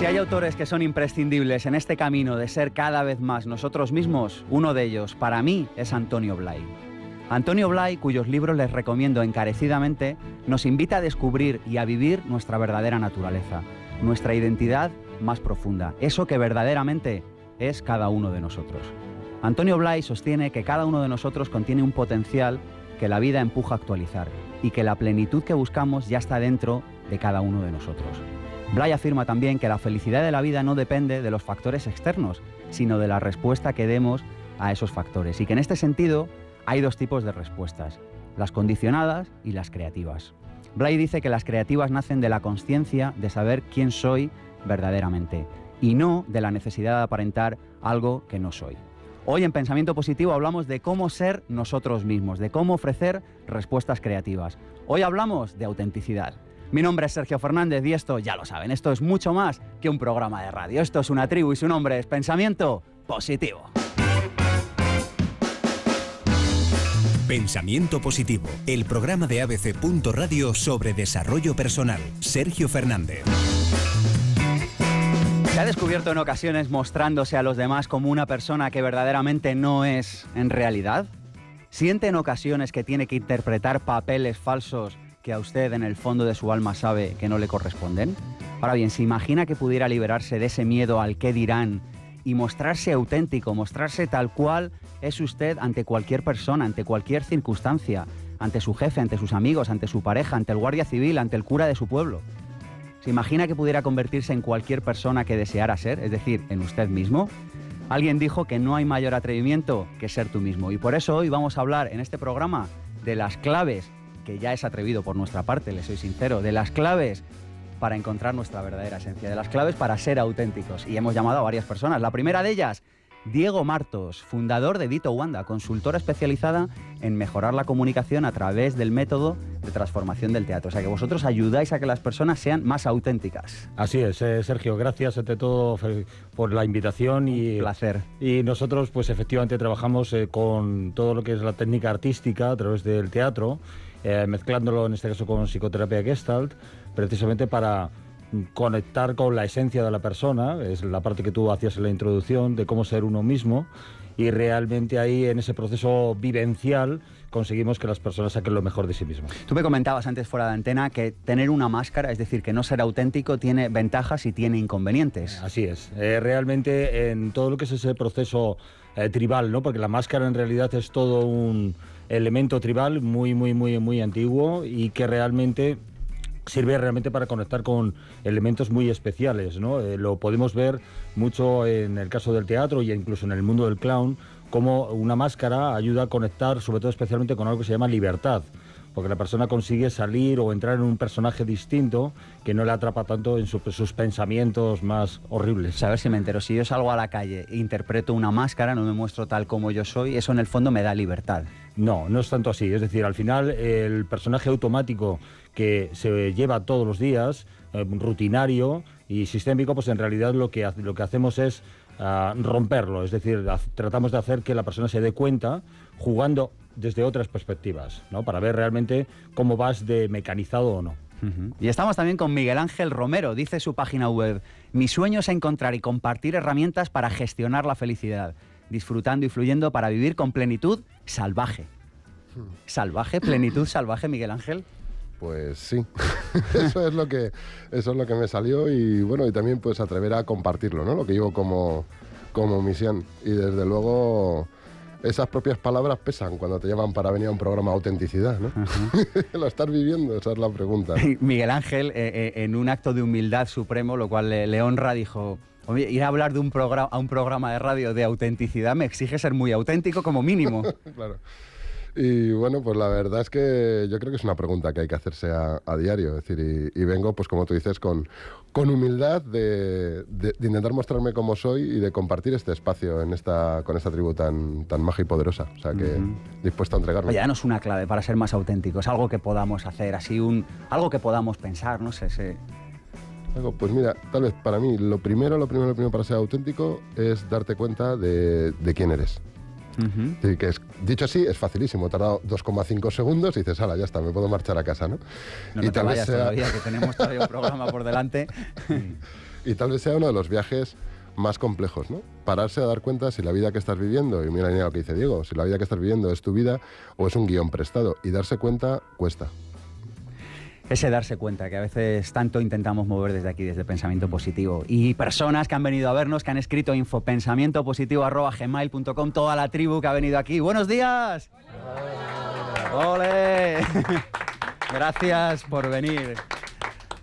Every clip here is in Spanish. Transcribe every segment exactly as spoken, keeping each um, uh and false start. Si hay autores que son imprescindibles en este camino de ser cada vez más nosotros mismos, uno de ellos, para mí, es Antonio Blay. Antonio Blay, cuyos libros les recomiendo encarecidamente, nos invita a descubrir y a vivir nuestra verdadera naturaleza, nuestra identidad más profunda, eso que verdaderamente es cada uno de nosotros. Antonio Blay sostiene que cada uno de nosotros contiene un potencial que la vida empuja a actualizar y que la plenitud que buscamos ya está dentro de cada uno de nosotros. Blay afirma también que la felicidad de la vida no depende de los factores externos, sino de la respuesta que demos a esos factores, y que en este sentido hay dos tipos de respuestas, las condicionadas y las creativas. Blay dice que las creativas nacen de la conciencia de saber quién soy verdaderamente y no de la necesidad de aparentar algo que no soy. Hoy en Pensamiento Positivo hablamos de cómo ser nosotros mismos, de cómo ofrecer respuestas creativas. Hoy hablamos de autenticidad. Mi nombre es Sergio Fernández y esto, ya lo saben, esto es mucho más que un programa de radio. Esto es una tribu y su nombre es Pensamiento Positivo. Pensamiento Positivo, el programa de A B C punto radio sobre desarrollo personal. Sergio Fernández. Se ha descubierto en ocasiones mostrándose a los demás como una persona que verdaderamente no es en realidad. ¿Siente en ocasiones que tiene que interpretar papeles falsos que a usted en el fondo de su alma sabe que no le corresponden? Ahora bien, ¿se imagina que pudiera liberarse de ese miedo al qué dirán y mostrarse auténtico, mostrarse tal cual es usted ante cualquier persona, ante cualquier circunstancia, ante su jefe, ante sus amigos, ante su pareja, ante el guardia civil, ante el cura de su pueblo? ¿Se imagina que pudiera convertirse en cualquier persona que deseara ser, es decir, en usted mismo? Alguien dijo que no hay mayor atrevimiento que ser tú mismo, y por eso hoy vamos a hablar en este programa de las claves, que ya es atrevido por nuestra parte, les soy sincero, de las claves para encontrar nuestra verdadera esencia, de las claves para ser auténticos. Y hemos llamado a varias personas. La primera de ellas, Diego Martos, fundador de Di-Towanda, consultora especializada en mejorar la comunicación a través del método de transformación del teatro. O sea, que vosotros ayudáis a que las personas sean más auténticas. Así es, eh, Sergio. Gracias ante todo por la invitación. Y un placer. Y nosotros, pues efectivamente, trabajamos eh, con todo lo que es la técnica artística a través del teatro, eh, mezclándolo en este caso con psicoterapia Gestalt, precisamente para conectar con la esencia de la persona. Es la parte que tú hacías en la introducción de cómo ser uno mismo, y realmente ahí, en ese proceso vivencial, conseguimos que las personas saquen lo mejor de sí mismas. Tú me comentabas antes fuera de antena que tener una máscara, es decir, que no ser auténtico, tiene ventajas y tiene inconvenientes. Así es. Eh, realmente en todo lo que es ese proceso eh, tribal, ¿no? Porque la máscara en realidad es todo un elemento tribal muy, muy, muy, muy antiguo y que realmente sirve realmente para conectar con elementos muy especiales, ¿no? Eh, lo podemos ver mucho en el caso del teatro y incluso en el mundo del clown, cómo una máscara ayuda a conectar, sobre todo especialmente con algo que se llama libertad, porque la persona consigue salir o entrar en un personaje distinto que no le atrapa tanto en su, sus pensamientos más horribles. A ver si me entero, si yo salgo a la calle e interpreto una máscara, no me muestro tal como yo soy, eso en el fondo me da libertad. No, no es tanto así, es decir, al final el personaje automático que se lleva todos los días, eh, rutinario y sistémico, pues en realidad lo que, lo que hacemos es uh, romperlo, es decir, tratamos de hacer que la persona se dé cuenta jugando desde otras perspectivas, ¿no? Para ver realmente cómo vas de mecanizado o no. Uh-huh. Y estamos también con Miguel Ángel Romero. Dice su página web: mi sueño es encontrar y compartir herramientas para gestionar la felicidad, disfrutando y fluyendo para vivir con plenitud salvaje. Uh-huh. ¿Salvaje? ¿Plenitud salvaje, Miguel Ángel? Pues sí, eso es lo que eso es lo que me salió, y bueno, y también pues atrever a compartirlo, ¿no? Lo que llevo como, como misión. Y desde luego esas propias palabras pesan cuando te llaman para venir a un programa de autenticidad, ¿no? ¿Lo estás viviendo? Esa es la pregunta. Miguel Ángel, eh, eh, en un acto de humildad supremo, lo cual le, le honra, dijo: oye, ir a hablar de un programa a un programa de radio de autenticidad me exige ser muy auténtico como mínimo. Claro. Y bueno, pues la verdad es que yo creo que es una pregunta que hay que hacerse a, a diario. Es decir, y, y vengo, pues como tú dices, con, con humildad de, de, de intentar mostrarme cómo soy y de compartir este espacio en esta, con esta tribu tan, tan maja y poderosa. O sea, que uh-huh. dispuesto a entregarme. Oye, danos una clave para ser más auténticos, algo que podamos hacer, así un algo que podamos pensar, no sé, sé. Pues mira, tal vez para mí lo primero, lo primero, lo primero para ser auténtico es darte cuenta de, de quién eres. Uh-huh. Sí, que es, dicho así, es facilísimo. He tardado dos coma cinco segundos y dices, ala, ya está, me puedo marchar a casa, ¿no? No, no y te vayas sea... todavía, que tenemos todavía un programa por delante. Y tal vez sea uno de los viajes más complejos, ¿no? Pararse a dar cuenta si la vida que estás viviendo, y mira, mira lo que dice Diego, si la vida que estás viviendo es tu vida o es un guión prestado, y darse cuenta cuesta. Ese darse cuenta, que a veces tanto intentamos mover desde aquí, desde Pensamiento Positivo. Y personas que han venido a vernos, que han escrito infopensamientopositivo arroba gmail punto com, toda la tribu que ha venido aquí. ¡Buenos días! ¡Hola! ¡Ole! Gracias por venir.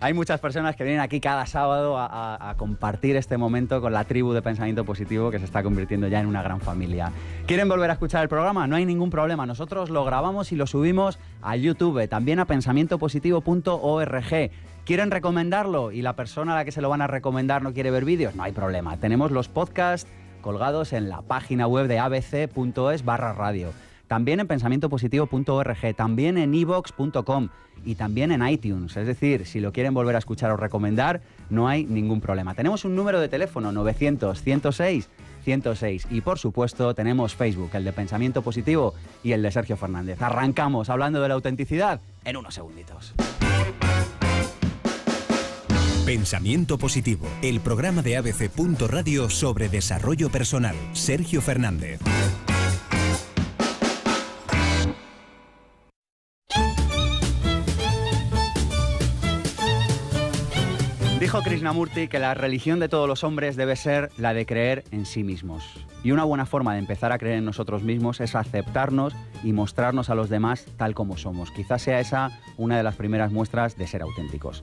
Hay muchas personas que vienen aquí cada sábado a, a, a compartir este momento con la tribu de Pensamiento Positivo, que se está convirtiendo ya en una gran familia. ¿Quieren volver a escuchar el programa? No hay ningún problema. Nosotros lo grabamos y lo subimos a YouTube, también a pensamiento positivo punto org. ¿Quieren recomendarlo y la persona a la que se lo van a recomendar no quiere ver vídeos? No hay problema. Tenemos los podcasts colgados en la página web de a b c punto es barra radio. También en pensamiento positivo punto org, también en ibox punto com y también en iTunes. Es decir, si lo quieren volver a escuchar o recomendar, no hay ningún problema. Tenemos un número de teléfono, nueve cero cero, uno cero seis, uno cero seis. Y, por supuesto, tenemos Facebook, el de Pensamiento Positivo y el de Sergio Fernández. Arrancamos hablando de la autenticidad en unos segunditos. Pensamiento Positivo, el programa de a b c punto radio sobre desarrollo personal. Sergio Fernández. Dijo Krishnamurti que la religión de todos los hombres debe ser la de creer en sí mismos. Y una buena forma de empezar a creer en nosotros mismos es aceptarnos y mostrarnos a los demás tal como somos. Quizás sea esa una de las primeras muestras de ser auténticos.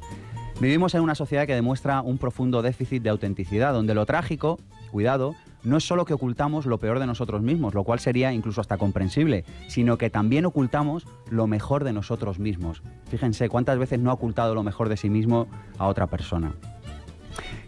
Vivimos en una sociedad que demuestra un profundo déficit de autenticidad, donde lo trágico, cuidado, no es solo que ocultamos lo peor de nosotros mismos, lo cual sería incluso hasta comprensible, sino que también ocultamos lo mejor de nosotros mismos. Fíjense cuántas veces no ha ocultado lo mejor de sí mismo a otra persona.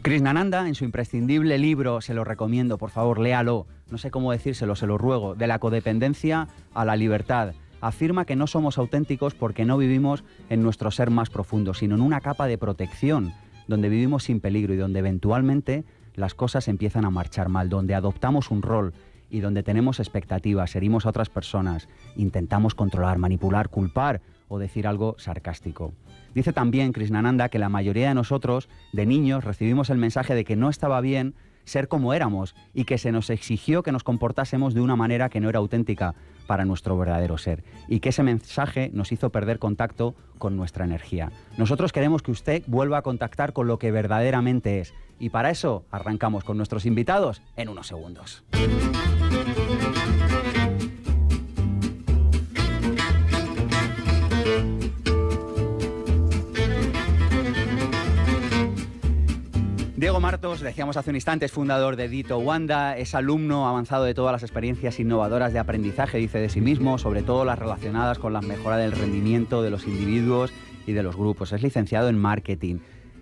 Krishnananda, en su imprescindible libro, se lo recomiendo, por favor, léalo, no sé cómo decírselo, se lo ruego, De la codependencia a la libertad, afirma que no somos auténticos porque no vivimos en nuestro ser más profundo, sino en una capa de protección, donde vivimos sin peligro y donde eventualmente las cosas empiezan a marchar mal, donde adoptamos un rol y donde tenemos expectativas, herimos a otras personas, intentamos controlar, manipular, culpar o decir algo sarcástico. Dice también Krishnananda que la mayoría de nosotros, de niños, recibimos el mensaje de que no estaba bien ser como éramos y que se nos exigió que nos comportásemos de una manera que no era auténtica para nuestro verdadero ser, y que ese mensaje nos hizo perder contacto con nuestra energía. Nosotros queremos que usted vuelva a contactar con lo que verdaderamente es, y para eso arrancamos con nuestros invitados en unos segundos. Diego Martos, decíamos hace un instante, es fundador de Di-Towanda, es alumno avanzado de todas las experiencias innovadoras de aprendizaje, dice de sí mismo, sobre todo las relacionadas con la mejora del rendimiento de los individuos y de los grupos. Es licenciado en marketing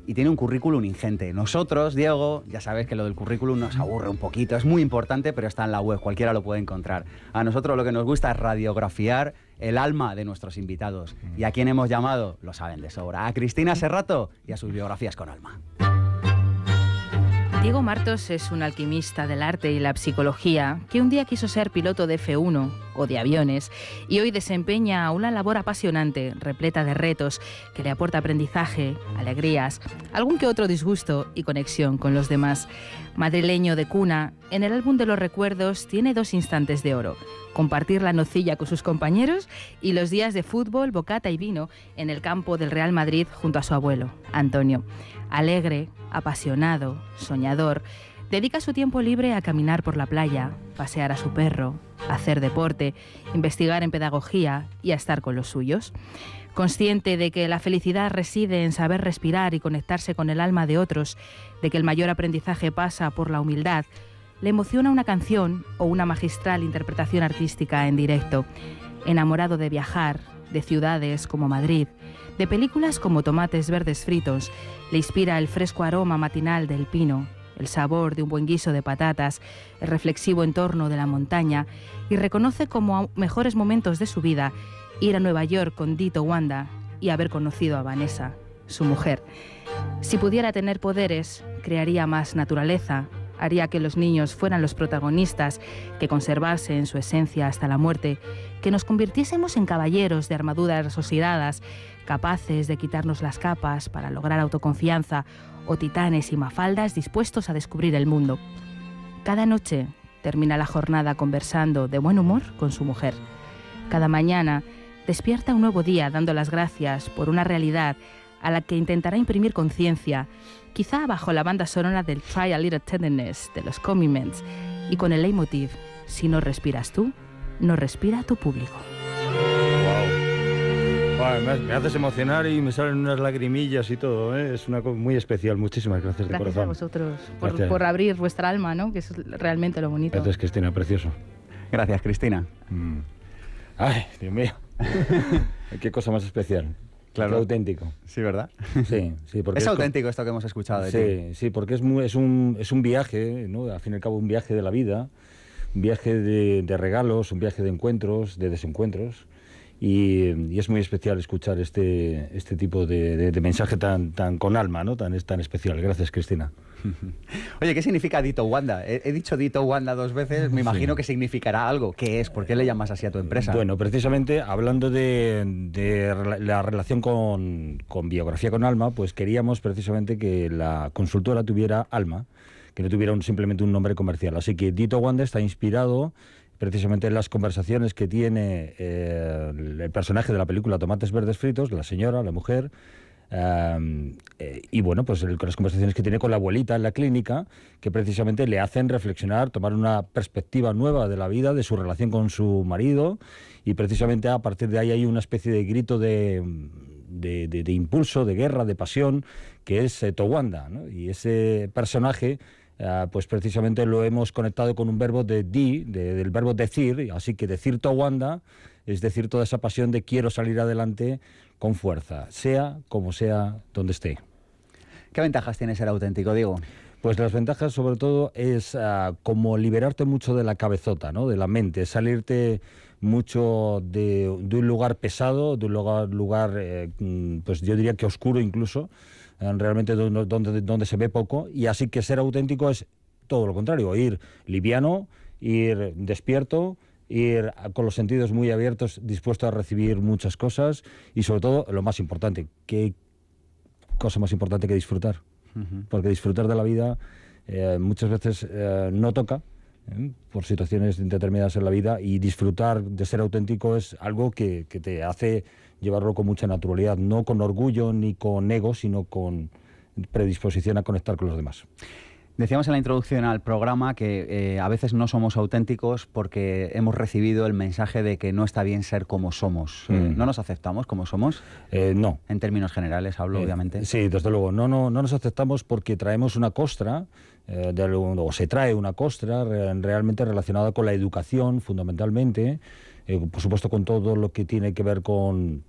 y tiene un currículum ingente. Nosotros, Diego, ya sabes que lo del currículum nos aburre un poquito, es muy importante, pero está en la web, cualquiera lo puede encontrar. A nosotros lo que nos gusta es radiografiar el alma de nuestros invitados. Y a quien hemos llamado, lo saben de sobra, a Cristina Serrato y a sus biografías con alma. Diego Martos es un alquimista del arte y la psicología que un día quiso ser piloto de efe uno o de aviones y hoy desempeña una labor apasionante, repleta de retos, que le aporta aprendizaje, alegrías, algún que otro disgusto y conexión con los demás. Madrileño de cuna, en el álbum de los recuerdos tiene dos instantes de oro: compartir la nocilla con sus compañeros y los días de fútbol, bocata y vino en el campo del Real Madrid junto a su abuelo, Antonio. Alegre, apasionado, soñador, dedica su tiempo libre a caminar por la playa, pasear a su perro, hacer deporte, investigar en pedagogía y a estar con los suyos. Consciente de que la felicidad reside en saber respirar y conectarse con el alma de otros, de que el mayor aprendizaje pasa por la humildad, le emociona una canción o una magistral interpretación artística en directo. Enamorado de viajar, de ciudades como Madrid, de películas como Tomates Verdes Fritos, le inspira el fresco aroma matinal del pino, el sabor de un buen guiso de patatas, el reflexivo entorno de la montaña, y reconoce como mejores momentos de su vida ir a Nueva York con Di-Towanda y haber conocido a Vanessa, su mujer. Si pudiera tener poderes, crearía más naturaleza, haría que los niños fueran los protagonistas, que conservase en su esencia hasta la muerte, que nos convirtiésemos en caballeros de armaduras oxidadas, capaces de quitarnos las capas para lograr autoconfianza, o titanes y mafaldas dispuestos a descubrir el mundo. Cada noche termina la jornada conversando de buen humor con su mujer. Cada mañana despierta un nuevo día dando las gracias por una realidad a la que intentará imprimir conciencia, quizá bajo la banda sonora del Try a Little Tenderness de los Commitments y con el leitmotiv, si no respiras tú, no respira tu público. Wow. Me haces emocionar y me salen unas lagrimillas y todo, ¿eh? Es una cosa muy especial. Muchísimas gracias, gracias de corazón. Gracias a vosotros por, gracias. por abrir vuestra alma, ¿no? Que es realmente lo bonito. Gracias, Cristina, precioso. Gracias, Cristina. Mm. Ay, Dios mío. Qué cosa más especial. Claro. Qué auténtico. Sí, ¿verdad? Sí, sí. Porque es, es auténtico esto que hemos escuchado de sí, ti. Sí, porque es, muy, es, un, es un viaje, ¿no? Al fin y al cabo, un viaje de la vida, un viaje de, de regalos, un viaje de encuentros, de desencuentros. Y, y es muy especial escuchar este, este tipo de, de, de mensaje tan, tan con alma, ¿no? Tan, tan especial. Gracias, Cristina. Oye, ¿qué significa Di-Towanda? He, he dicho Di-Towanda dos veces, me imagino sí. que significará algo. ¿Qué es? ¿Por qué le llamas así a tu empresa? Bueno, precisamente hablando de, de la relación con, con biografía con alma, pues queríamos precisamente que la consultora tuviera alma, que no tuviera un, simplemente un nombre comercial. Así que Di-Towanda está inspirado precisamente en las conversaciones que tiene eh, el personaje de la película Tomates Verdes Fritos, la señora, la mujer. Um, eh, y bueno, pues el, las conversaciones que tiene con la abuelita en la clínica, que precisamente le hacen reflexionar, tomar una perspectiva nueva de la vida, de su relación con su marido, y precisamente a partir de ahí hay una especie de grito de, de, de, de impulso, de guerra, de pasión, que es eh, Towanda, ¿no? Y ese personaje, eh, pues precisamente lo hemos conectado con un verbo de di, de, del verbo decir, así que decir Towanda es decir toda esa pasión de quiero salir adelante con fuerza, sea como sea, donde esté. ¿Qué ventajas tiene ser auténtico, Diego? Pues las ventajas sobre todo es uh, como liberarte mucho de la cabezota, ¿no? De la mente, salirte mucho de, de un lugar pesado, de un lugar, lugar eh, pues yo diría que oscuro incluso, eh, realmente donde, donde, donde se ve poco, y así que ser auténtico es todo lo contrario, ir liviano, ir despierto, ir con los sentidos muy abiertos, dispuesto a recibir muchas cosas y sobre todo, lo más importante, ¿qué cosa más importante que disfrutar? Uh-huh. Porque disfrutar de la vida eh, muchas veces eh, no toca ¿eh? por situaciones determinadas en la vida, y disfrutar de ser auténtico es algo que, que te hace llevarlo con mucha naturalidad, no con orgullo ni con ego, sino con predisposición a conectar con los demás. Decíamos en la introducción al programa que eh, a veces no somos auténticos porque hemos recibido el mensaje de que no está bien ser como somos. Mm. Eh, ¿No nos aceptamos como somos? Eh, no. En términos generales hablo, eh, obviamente. Sí, desde luego. No, no, no nos aceptamos porque traemos una costra, eh, de, o se trae una costra realmente relacionada con la educación, fundamentalmente. Eh, por supuesto, con todo lo que tiene que ver con,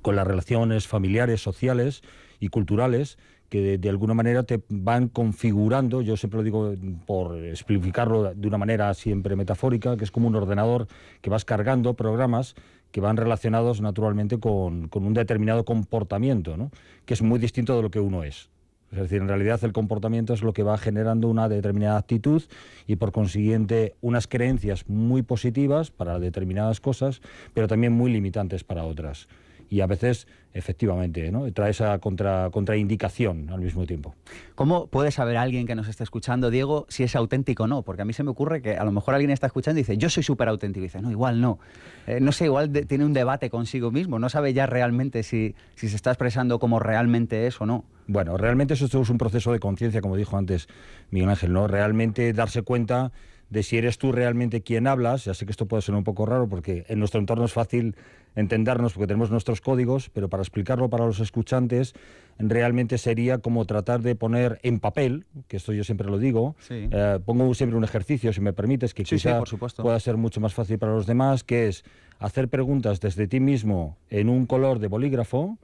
con las relaciones familiares, sociales y culturales, que de, de alguna manera te van configurando, yo siempre lo digo por explicarlo de una manera siempre metafórica, que es como un ordenador que vas cargando programas que van relacionados naturalmente con, con un determinado comportamiento, ¿no? Que es muy distinto de lo que uno es. Es decir, en realidad el comportamiento es lo que va generando una determinada actitud y por consiguiente unas creencias muy positivas para determinadas cosas, pero también muy limitantes para otras. Y a veces, efectivamente, ¿no? trae esa contra, contraindicación al mismo tiempo. ¿Cómo puede saber alguien que nos está escuchando, Diego, si es auténtico o no? Porque a mí se me ocurre que a lo mejor alguien está escuchando y dice, yo soy súper auténtico. Y dice, no, igual no. Eh, no sé, igual de, tiene un debate consigo mismo. No sabe ya realmente si, si se está expresando como realmente es o no. Bueno, realmente eso es un proceso de conciencia, como dijo antes Miguel Ángel, ¿no? Realmente darse cuenta de si eres tú realmente quien hablas. Ya sé que esto puede ser un poco raro porque en nuestro entorno es fácil entendernos porque tenemos nuestros códigos, pero para explicarlo para los escuchantes realmente sería como tratar de poner en papel, que esto yo siempre lo digo, sí. eh, pongo siempre un ejercicio, si me permites, que sí, quizá sí, pueda ser mucho más fácil para los demás, que es hacer preguntas desde ti mismo en un color de bolígrafo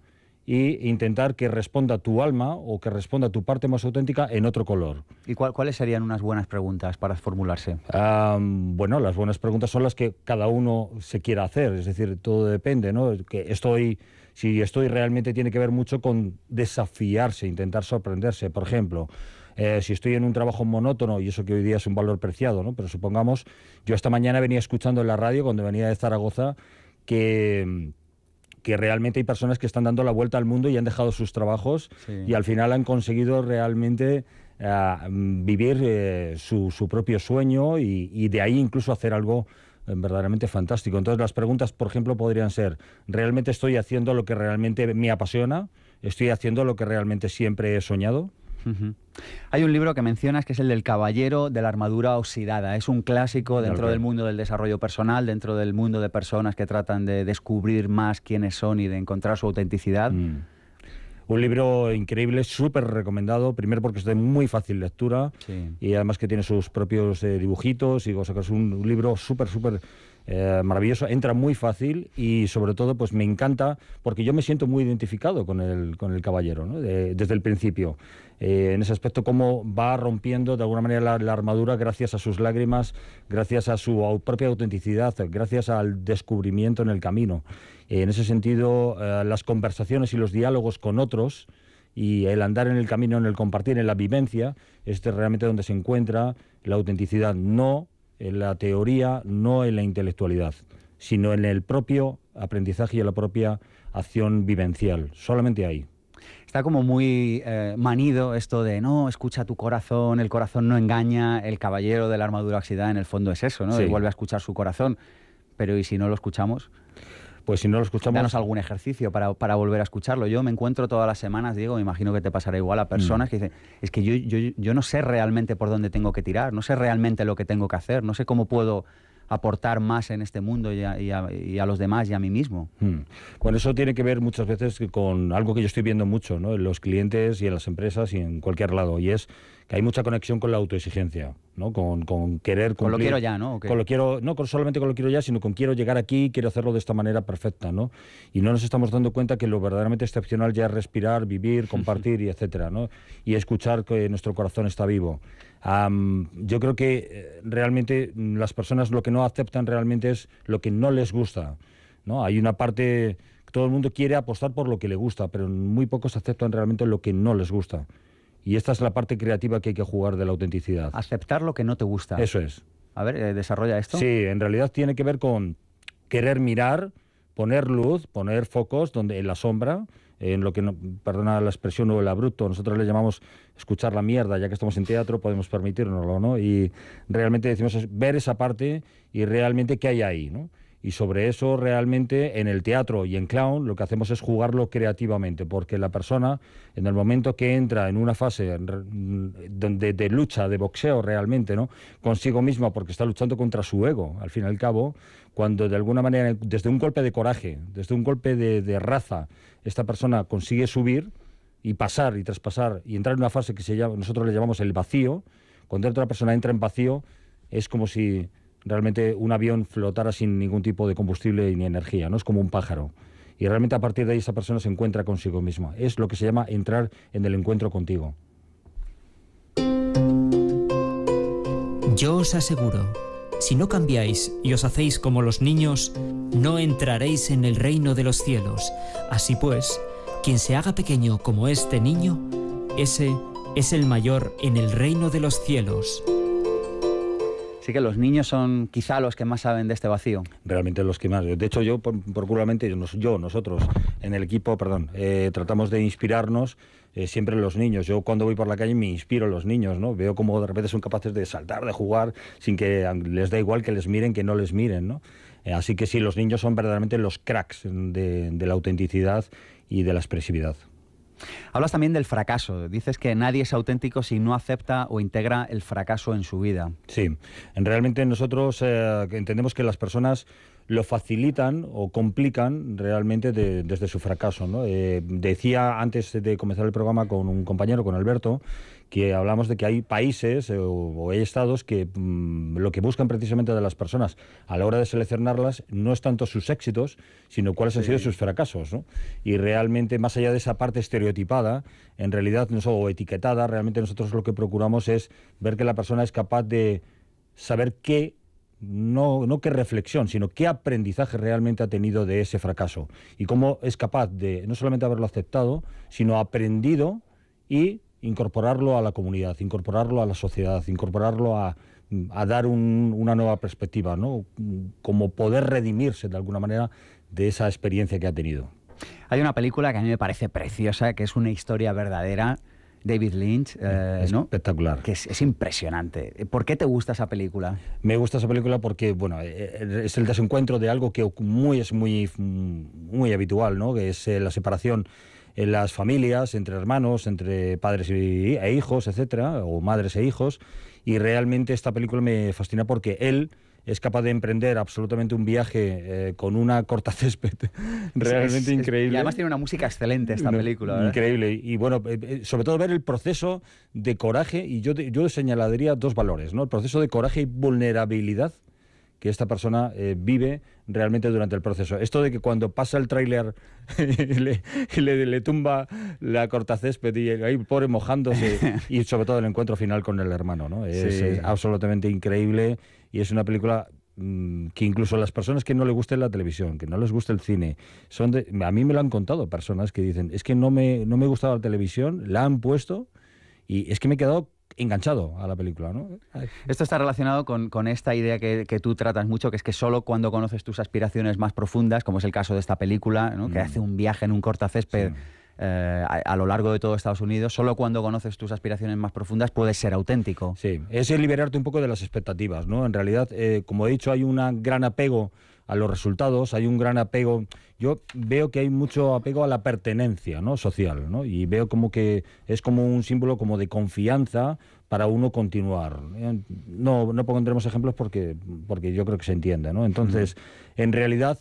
e intentar que responda tu alma o que responda tu parte más auténtica en otro color. ¿Y cuál, cuáles serían unas buenas preguntas para formularse? Um, bueno, las buenas preguntas son las que cada uno se quiera hacer, es decir, todo depende, ¿no? Que estoy, si estoy realmente tiene que ver mucho con desafiarse, intentar sorprenderse. Por ejemplo, eh, si estoy en un trabajo monótono, y eso que hoy día es un valor preciado, ¿no? Pero supongamos, yo esta mañana venía escuchando en la radio, cuando venía de Zaragoza, que... que realmente hay personas que están dando la vuelta al mundo y han dejado sus trabajos, sí, y al final han conseguido realmente uh, vivir eh, su, su propio sueño y, y de ahí incluso hacer algo eh, verdaderamente fantástico. Entonces las preguntas, por ejemplo, podrían ser: ¿realmente estoy haciendo lo que realmente me apasiona? ¿Estoy haciendo lo que realmente siempre he soñado? Uh-huh. Hay un libro que mencionas que es el del Caballero de la Armadura Oxidada. Es un clásico dentro okay. del mundo del desarrollo personal, dentro del mundo de personas que tratan de descubrir más quiénes son y de encontrar su autenticidad. Mm. Un libro increíble, súper recomendado, primero porque es de muy fácil lectura, sí, y además que tiene sus propios eh, dibujitos, y o sea, que es un libro súper, súper eh, maravilloso, entra muy fácil y sobre todo pues me encanta porque yo me siento muy identificado con el, con el caballero, ¿no? de, desde el principio. Eh, en ese aspecto, cómo va rompiendo de alguna manera la, la armadura gracias a sus lágrimas, gracias a su a, propia autenticidad, gracias al descubrimiento en el camino. En ese sentido, eh, las conversaciones y los diálogos con otros y el andar en el camino, en el compartir, en la vivencia, este es realmente donde se encuentra la autenticidad, no en la teoría, no en la intelectualidad, sino en el propio aprendizaje y en la propia acción vivencial, solamente ahí. Está como muy eh, manido esto de no, escucha tu corazón, el corazón no engaña, el caballero de la armadura oxidada en el fondo es eso, ¿no? Sí. Él vuelve a escuchar su corazón, pero ¿y si no lo escuchamos? Pues si no lo escuchamos... Danos algún ejercicio para, para volver a escucharlo. Yo me encuentro todas las semanas, Diego, me imagino que te pasará igual, a personas mm. que dicen, es que yo, yo, yo no sé realmente por dónde tengo que tirar, no sé realmente lo que tengo que hacer, no sé cómo puedo aportar más en este mundo y a, y a, y a los demás y a mí mismo. Mm. Bueno, eso tiene que ver muchas veces con algo que yo estoy viendo mucho, ¿no? En los clientes y en las empresas y en cualquier lado, y es que hay mucha conexión con la autoexigencia, ¿no? Con, con querer cumplir. Con lo quiero ya, ¿no? Con lo quiero, no con solamente con lo quiero ya, sino con quiero llegar aquí, quiero hacerlo de esta manera perfecta, ¿no? Y no nos estamos dando cuenta que lo verdaderamente excepcional ya es respirar, vivir, compartir, y etcétera, ¿no? Y escuchar que nuestro corazón está vivo. Um, yo creo que realmente las personas lo que no aceptan realmente es lo que no les gusta, ¿no? Hay una parte... Todo el mundo quiere apostar por lo que le gusta, pero muy pocos aceptan realmente lo que no les gusta. Y esta es la parte creativa que hay que jugar de la autenticidad. Aceptar lo que no te gusta. Eso es. A ver, eh, desarrolla esto. Sí, en realidad tiene que ver con querer mirar, poner luz, poner focos donde, en la sombra, en lo que, no, perdona la expresión o el abrupto, nosotros le llamamos escuchar la mierda, ya que estamos en teatro podemos permitírnoslo, ¿no? Y realmente decimos es ver esa parte y realmente qué hay ahí, ¿no? Y sobre eso realmente en el teatro y en clown lo que hacemos es jugarlo creativamente, porque la persona en el momento que entra en una fase donde de lucha, de boxeo realmente, ¿no? Consigo misma, porque está luchando contra su ego, al fin y al cabo, cuando de alguna manera, desde un golpe de coraje, desde un golpe de, de raza, esta persona consigue subir y pasar y traspasar y entrar en una fase que se llama, nosotros le llamamos el vacío. Cuando otra persona entra en vacío es como si... realmente un avión flotara sin ningún tipo de combustible ni energía, ¿no? Es como un pájaro. Y realmente a partir de ahí esa persona se encuentra consigo misma. Es lo que se llama entrar en el encuentro contigo. Yo os aseguro, si no cambiáis y os hacéis como los niños, no entraréis en el reino de los cielos. Así pues, quien se haga pequeño como este niño, ese es el mayor en el reino de los cielos. Así que los niños son quizá los que más saben de este vacío. Realmente los que más. De hecho, yo, particularmente, yo, nosotros, en el equipo, perdón, eh, tratamos de inspirarnos eh, siempre en los niños. Yo cuando voy por la calle me inspiro en los niños, ¿no? Veo cómo de repente son capaces de saltar, de jugar, sin que les da igual que les miren, que no les miren, ¿no? Eh, así que sí, los niños son verdaderamente los cracks de, de la autenticidad y de la expresividad. Hablas también del fracaso. Dices que nadie es auténtico si no acepta o integra el fracaso en su vida. Sí. Realmente nosotros eh, entendemos que las personas lo facilitan o complican realmente de, desde su fracaso, ¿no? Eh, decía antes de comenzar el programa con un compañero, con Alberto, que hablamos de que hay países eh, o, o hay estados que mmm, lo que buscan precisamente de las personas a la hora de seleccionarlas no es tanto sus éxitos, sino cuáles sí. han sido sus fracasos, ¿no? Y realmente, más allá de esa parte estereotipada, en realidad, no, o etiquetada, realmente nosotros lo que procuramos es ver que la persona es capaz de saber qué, No, no qué reflexión, sino qué aprendizaje realmente ha tenido de ese fracaso y cómo es capaz de no solamente haberlo aceptado, sino aprendido y incorporarlo a la comunidad, incorporarlo a la sociedad, incorporarlo a, a dar un, una nueva perspectiva, ¿no? Como poder redimirse de alguna manera de esa experiencia que ha tenido. Hay una película que a mí me parece preciosa, que es Una historia verdadera, David Lynch, eh, ¿no? Espectacular. Que es, es impresionante. ¿Por qué te gusta esa película? Me gusta esa película porque, bueno, es el desencuentro de algo que muy, es muy, muy habitual, ¿no? Que es eh, la separación en las familias, entre hermanos, entre padres y, e hijos, etcétera, o madres e hijos. Y realmente esta película me fascina porque él es capaz de emprender absolutamente un viaje eh, con una corta césped realmente es, es, increíble. Y además tiene una música excelente esta no, película, ¿verdad? Increíble. Y bueno, sobre todo ver el proceso de coraje, y yo, yo señalaría dos valores, ¿no? El proceso de coraje y vulnerabilidad que esta persona eh, vive realmente durante el proceso. Esto de que cuando pasa el tráiler y le, le, le tumba la cortacésped y ahí pobre mojándose, y sobre todo el encuentro final con el hermano, ¿no? Es, sí. es absolutamente increíble, y es una película mmm, que incluso las personas que no les guste la televisión, que no les guste el cine, son de, a mí me lo han contado personas que dicen, es que no me, no me gustaba la televisión, la han puesto y es que me he quedado enganchado a la película, ¿no? Esto está relacionado con, con esta idea que, que tú tratas mucho, que es que solo cuando conoces tus aspiraciones más profundas, como es el caso de esta película, ¿no? Mm. Que hace un viaje en un cortacésped, sí. eh, a, a lo largo de todo Estados Unidos, solo cuando conoces tus aspiraciones más profundas puedes ser auténtico. Sí, es liberarte un poco de las expectativas, ¿no? En realidad, eh, como he dicho, hay un gran apego a los resultados, hay un gran apego... Yo veo que hay mucho apego a la pertenencia, ¿no? Social, ¿no? Y veo como que es como un símbolo como de confianza para uno continuar. No, no pondremos ejemplos porque, porque yo creo que se entiende, ¿no? Entonces, mm. en realidad,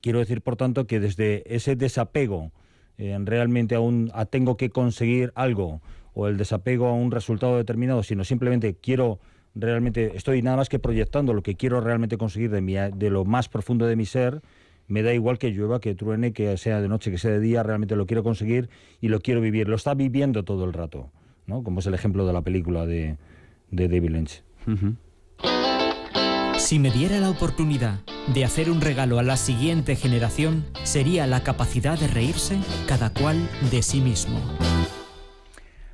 quiero decir, por tanto, que desde ese desapego, eh, realmente aún a tengo que conseguir algo, o el desapego a un resultado determinado, sino simplemente quiero... Realmente estoy nada más que proyectando lo que quiero realmente conseguir de, mi, de lo más profundo de mi ser. Me da igual que llueva, que truene, que sea de noche, que sea de día, realmente lo quiero conseguir y lo quiero vivir. Lo está viviendo todo el rato, ¿no? Como es el ejemplo de la película de, de David Lynch. Uh-huh. Si me diera la oportunidad de hacer un regalo a la siguiente generación, sería la capacidad de reírse cada cual de sí mismo.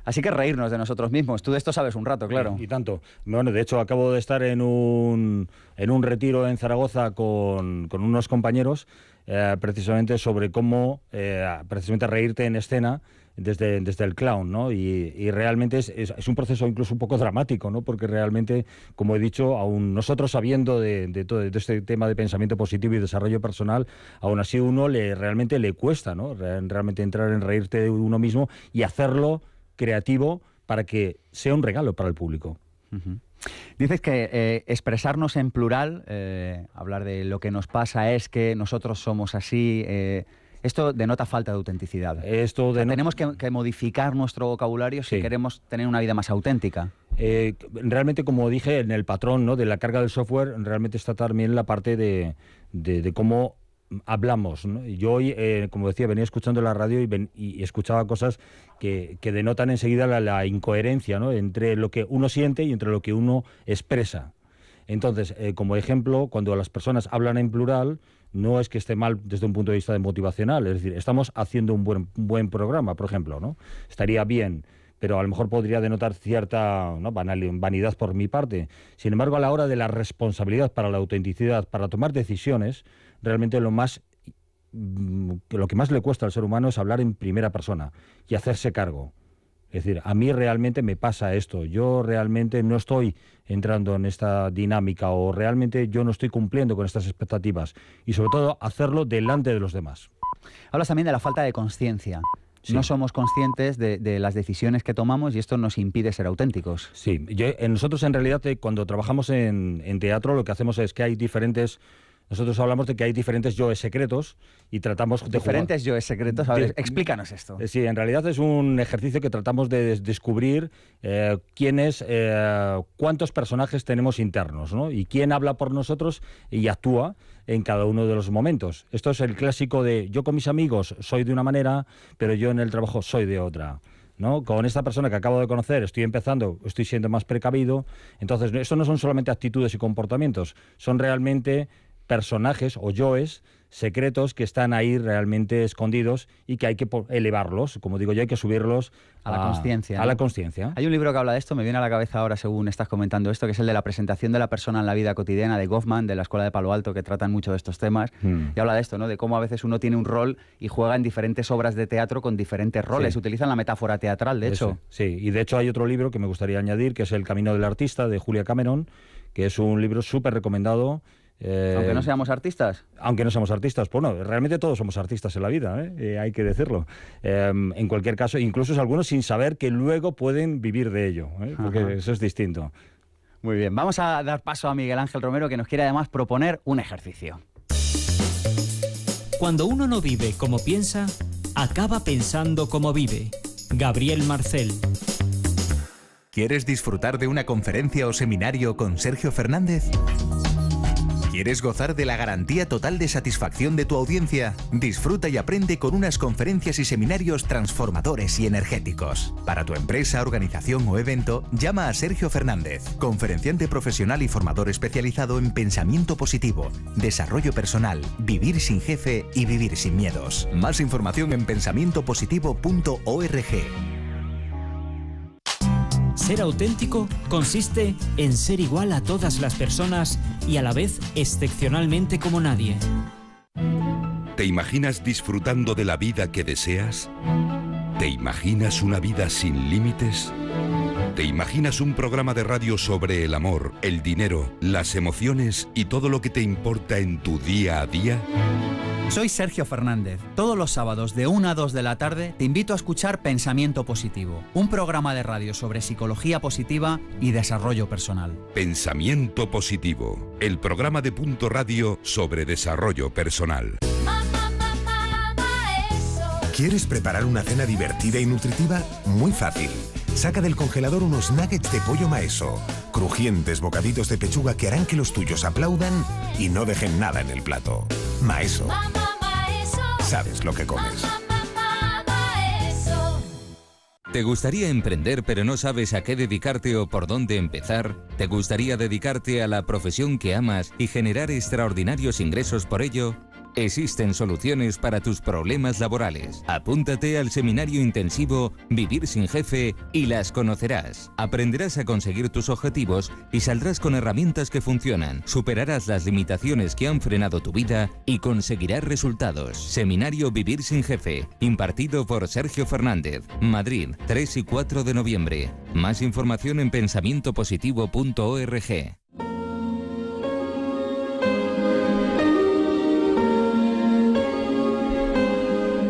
Así que reírnos de nosotros mismos. Tú de esto sabes un rato, claro. Y tanto. Bueno, de hecho, acabo de estar en un, en un retiro en Zaragoza con, con unos compañeros, eh, precisamente sobre cómo eh, precisamente reírte en escena desde, desde el clown, ¿no? Y, y realmente es, es, es un proceso incluso un poco dramático, ¿no? Porque realmente, como he dicho, aún nosotros sabiendo de, de todo de este tema de pensamiento positivo y desarrollo personal, aún así uno le, realmente le cuesta, ¿no? Realmente entrar en reírte de uno mismo y hacerlo creativo para que sea un regalo para el público. Uh-huh. Dices que eh, expresarnos en plural, eh, hablar de lo que nos pasa, es que nosotros somos así, eh, esto denota falta de autenticidad. Esto denota... o sea, tenemos que, que modificar nuestro vocabulario si sí. queremos tener una vida más auténtica. Eh, realmente, como dije, en el patrón, ¿no?, de la carga del software, realmente está también la parte de, de, de cómo hablamos, ¿no? Yo hoy, eh, como decía, venía escuchando la radio y, ven, y escuchaba cosas que, que denotan enseguida la, la incoherencia, ¿no?, entre lo que uno siente y entre lo que uno expresa. Entonces, eh, como ejemplo, cuando las personas hablan en plural, no es que esté mal desde un punto de vista de motivacional, es decir, estamos haciendo un buen, un buen programa, por ejemplo, ¿no? Estaría bien, pero a lo mejor podría denotar cierta, ¿no?, vanidad por mi parte. Sin embargo, a la hora de la responsabilidad para la autenticidad, para tomar decisiones, realmente lo más lo que más le cuesta al ser humano es hablar en primera persona y hacerse cargo. Es decir, a mí realmente me pasa esto, yo realmente no estoy entrando en esta dinámica, o realmente yo no estoy cumpliendo con estas expectativas, y sobre todo hacerlo delante de los demás. Hablas también de la falta de conciencia. Sí. No somos conscientes de, de las decisiones que tomamos y esto nos impide ser auténticos. Sí, yo, nosotros en realidad cuando trabajamos en, en teatro lo que hacemos es que hay diferentes... Nosotros hablamos de que hay diferentes yoes secretos y tratamos de Diferentes jugar. yoes secretos. A ver, de, explícanos esto. Sí, en realidad es un ejercicio que tratamos de descubrir eh, quiénes, eh, cuántos personajes tenemos internos, ¿no? Y quién habla por nosotros y actúa en cada uno de los momentos. Esto es el clásico de yo con mis amigos soy de una manera, pero yo en el trabajo soy de otra, ¿no? Con esta persona que acabo de conocer estoy empezando, estoy siendo más precavido. Entonces, esto no son solamente actitudes y comportamientos, son realmente personajes o yoes secretos que están ahí realmente escondidos y que hay que elevarlos, como digo yo, hay que subirlos a la conciencia. A, a la conciencia. Hay un libro que habla de esto, me viene a la cabeza ahora según estás comentando esto, que es el de la presentación de la persona en la vida cotidiana, de Goffman, de la Escuela de Palo Alto, que tratan mucho de estos temas, mm. y habla de esto, ¿no? De cómo a veces uno tiene un rol y juega en diferentes obras de teatro con diferentes roles, sí. utilizan la metáfora teatral, de hecho. Eso. Sí, y de hecho hay otro libro que me gustaría añadir, que es El camino del artista, de Julia Cameron, que es un libro súper recomendado. Eh, aunque no seamos artistas. Aunque no seamos artistas, pues no, realmente todos somos artistas en la vida, ¿eh? Eh, hay que decirlo. Eh, en cualquier caso, incluso algunos sin saber que luego pueden vivir de ello, ¿eh? Porque Ajá. eso es distinto. Muy bien, vamos a dar paso a Miguel Ángel Romero, que nos quiere además proponer un ejercicio. Cuando uno no vive como piensa, acaba pensando como vive. Gabriel Marcel. ¿Quieres disfrutar de una conferencia o seminario con Sergio Fernández? ¿Quieres gozar de la garantía total de satisfacción de tu audiencia? Disfruta y aprende con unas conferencias y seminarios transformadores y energéticos. Para tu empresa, organización o evento, llama a Sergio Fernández, conferenciante profesional y formador especializado en pensamiento positivo, desarrollo personal, vivir sin jefe y vivir sin miedos. Más información en pensamiento positivo punto org. Ser auténtico consiste en ser igual a todas las personas y a la vez excepcionalmente como nadie. ¿Te imaginas disfrutando de la vida que deseas? ¿Te imaginas una vida sin límites? ¿Te imaginas un programa de radio sobre el amor, el dinero, las emociones y todo lo que te importa en tu día a día? Soy Sergio Fernández. Todos los sábados de una a dos de la tarde te invito a escuchar Pensamiento Positivo, un programa de radio sobre psicología positiva y desarrollo personal. Pensamiento Positivo, el programa de Punto Radio sobre desarrollo personal. ¿Quieres preparar una cena divertida y nutritiva? Muy fácil. Saca del congelador unos nuggets de pollo Maeso, crujientes bocaditos de pechuga que harán que los tuyos aplaudan y no dejen nada en el plato. Maeso. Sabes lo que comes. ¿Te gustaría emprender pero no sabes a qué dedicarte o por dónde empezar? ¿Te gustaría dedicarte a la profesión que amas y generar extraordinarios ingresos por ello? Existen soluciones para tus problemas laborales. Apúntate al seminario intensivo Vivir sin Jefe y las conocerás. Aprenderás a conseguir tus objetivos y saldrás con herramientas que funcionan. Superarás las limitaciones que han frenado tu vida y conseguirás resultados. Seminario Vivir sin Jefe, impartido por Sergio Fernández, Madrid, tres y cuatro de noviembre. Más información en pensamiento positivo punto org.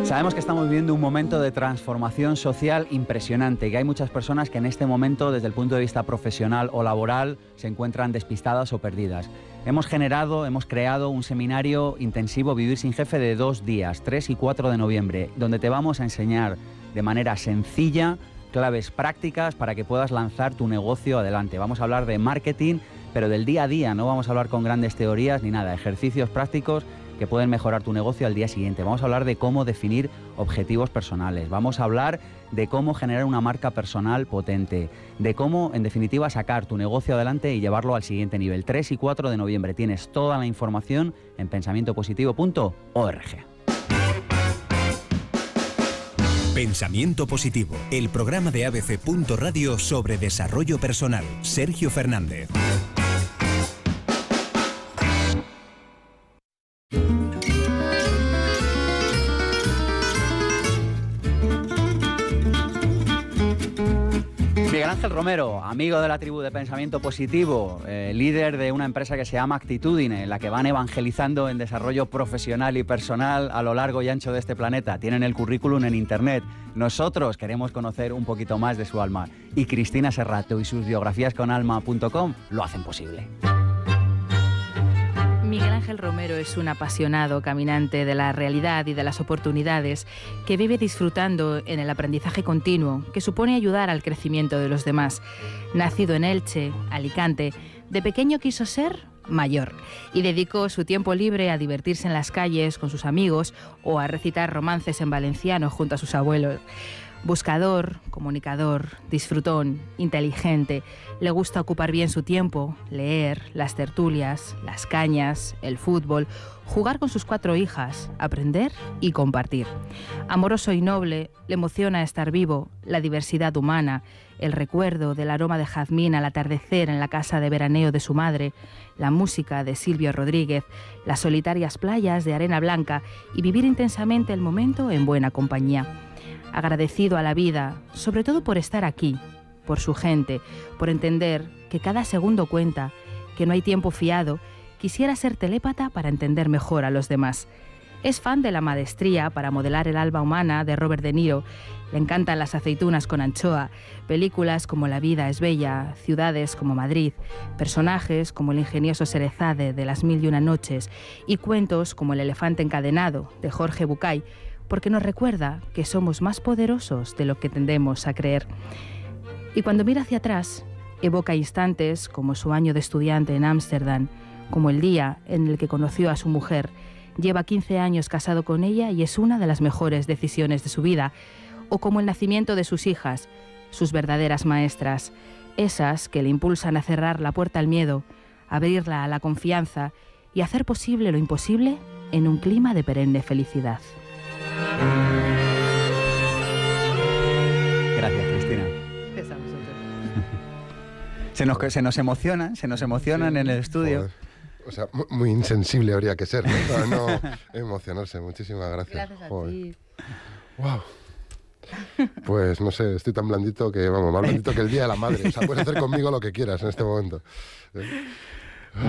Sabemos que estamos viviendo un momento de transformación social impresionante, que hay muchas personas que en este momento, desde el punto de vista profesional o laboral, se encuentran despistadas o perdidas. Hemos generado, hemos creado un seminario intensivo Vivir sin Jefe de dos días, tres y cuatro de noviembre, donde te vamos a enseñar de manera sencilla claves prácticas para que puedas lanzar tu negocio adelante. Vamos a hablar de marketing, pero del día a día, no vamos a hablar con grandes teorías ni nada, ejercicios prácticos que pueden mejorar tu negocio al día siguiente. Vamos a hablar de cómo definir objetivos personales. Vamos a hablar de cómo generar una marca personal potente. De cómo, en definitiva, sacar tu negocio adelante y llevarlo al siguiente nivel. tres y cuatro de noviembre. Tienes toda la información en pensamiento positivo punto org. Pensamiento Positivo, el programa de A B C punto radio sobre desarrollo personal. Sergio Fernández. Romero, amigo de la tribu de Pensamiento Positivo, eh, líder de una empresa que se llama Actitudine, en la que van evangelizando en desarrollo profesional y personal a lo largo y ancho de este planeta. Tienen el currículum en internet. Nosotros queremos conocer un poquito más de su alma. Y Cristina Serrato y sus biografías con alma punto com lo hacen posible. Miguel Ángel Romero es un apasionado caminante de la realidad y de las oportunidades que vive disfrutando en el aprendizaje continuo, que supone ayudar al crecimiento de los demás. Nacido en Elche, Alicante, de pequeño quiso ser mayor y dedicó su tiempo libre a divertirse en las calles con sus amigos o a recitar romances en valenciano junto a sus abuelos. Buscador, comunicador, disfrutón, inteligente, le gusta ocupar bien su tiempo, leer, las tertulias, las cañas, el fútbol, jugar con sus cuatro hijas, aprender y compartir. Amoroso y noble, le emociona estar vivo, la diversidad humana, el recuerdo del aroma de jazmín al atardecer en la casa de veraneo de su madre, la música de Silvio Rodríguez, las solitarias playas de arena blanca y vivir intensamente el momento en buena compañía. Agradecido a la vida, sobre todo por estar aquí, por su gente, por entender que cada segundo cuenta, que no hay tiempo fiado, quisiera ser telépata para entender mejor a los demás. Es fan de La maestría para modelar el alma humana de Robert De Niro, le encantan las aceitunas con anchoa, películas como La vida es bella, ciudades como Madrid, personajes como el ingenioso Serezade de Las mil y una noches y cuentos como El elefante encadenado de Jorge Bucay, porque nos recuerda que somos más poderosos de lo que tendemos a creer. Y cuando mira hacia atrás, evoca instantes como su año de estudiante en Ámsterdam, como el día en el que conoció a su mujer. Lleva quince años casado con ella y es una de las mejores decisiones de su vida, o como el nacimiento de sus hijas, sus verdaderas maestras, esas que le impulsan a cerrar la puerta al miedo, abrirla a la confianza y hacer posible lo imposible en un clima de perenne felicidad. Gracias, Cristina. Se nos, se nos emocionan, se nos emocionan sí, en el estudio. Joder. O sea, muy, muy insensible habría que ser, ¿no? Para no emocionarse. Muchísimas gracias. Gracias a ti. Wow. Pues no sé, estoy tan blandito que, vamos, más blandito que el Día de la Madre. O sea, puedes hacer conmigo lo que quieras en este momento.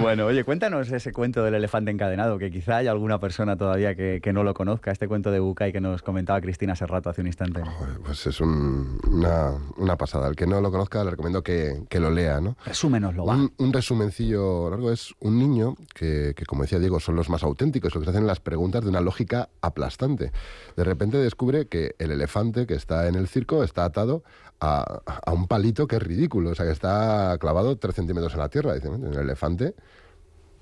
Bueno, oye, cuéntanos ese cuento del elefante encadenado, que quizá haya alguna persona todavía que, que no lo conozca, este cuento de Bucay que nos comentaba Cristina Serrato hace un instante. Oh, pues es un, una, una pasada. Al que no lo conozca le recomiendo que, que lo lea, ¿no? Resúmenoslo, va. Un, un resumencillo largo. Es un niño que, que, como decía Diego, son los más auténticos, los que hacen las preguntas de una lógica aplastante. De repente descubre que el elefante que está en el circo está atado a, a un palito que es ridículo, o sea, que está clavado tres centímetros en la tierra. Dice, ¿no? El elefante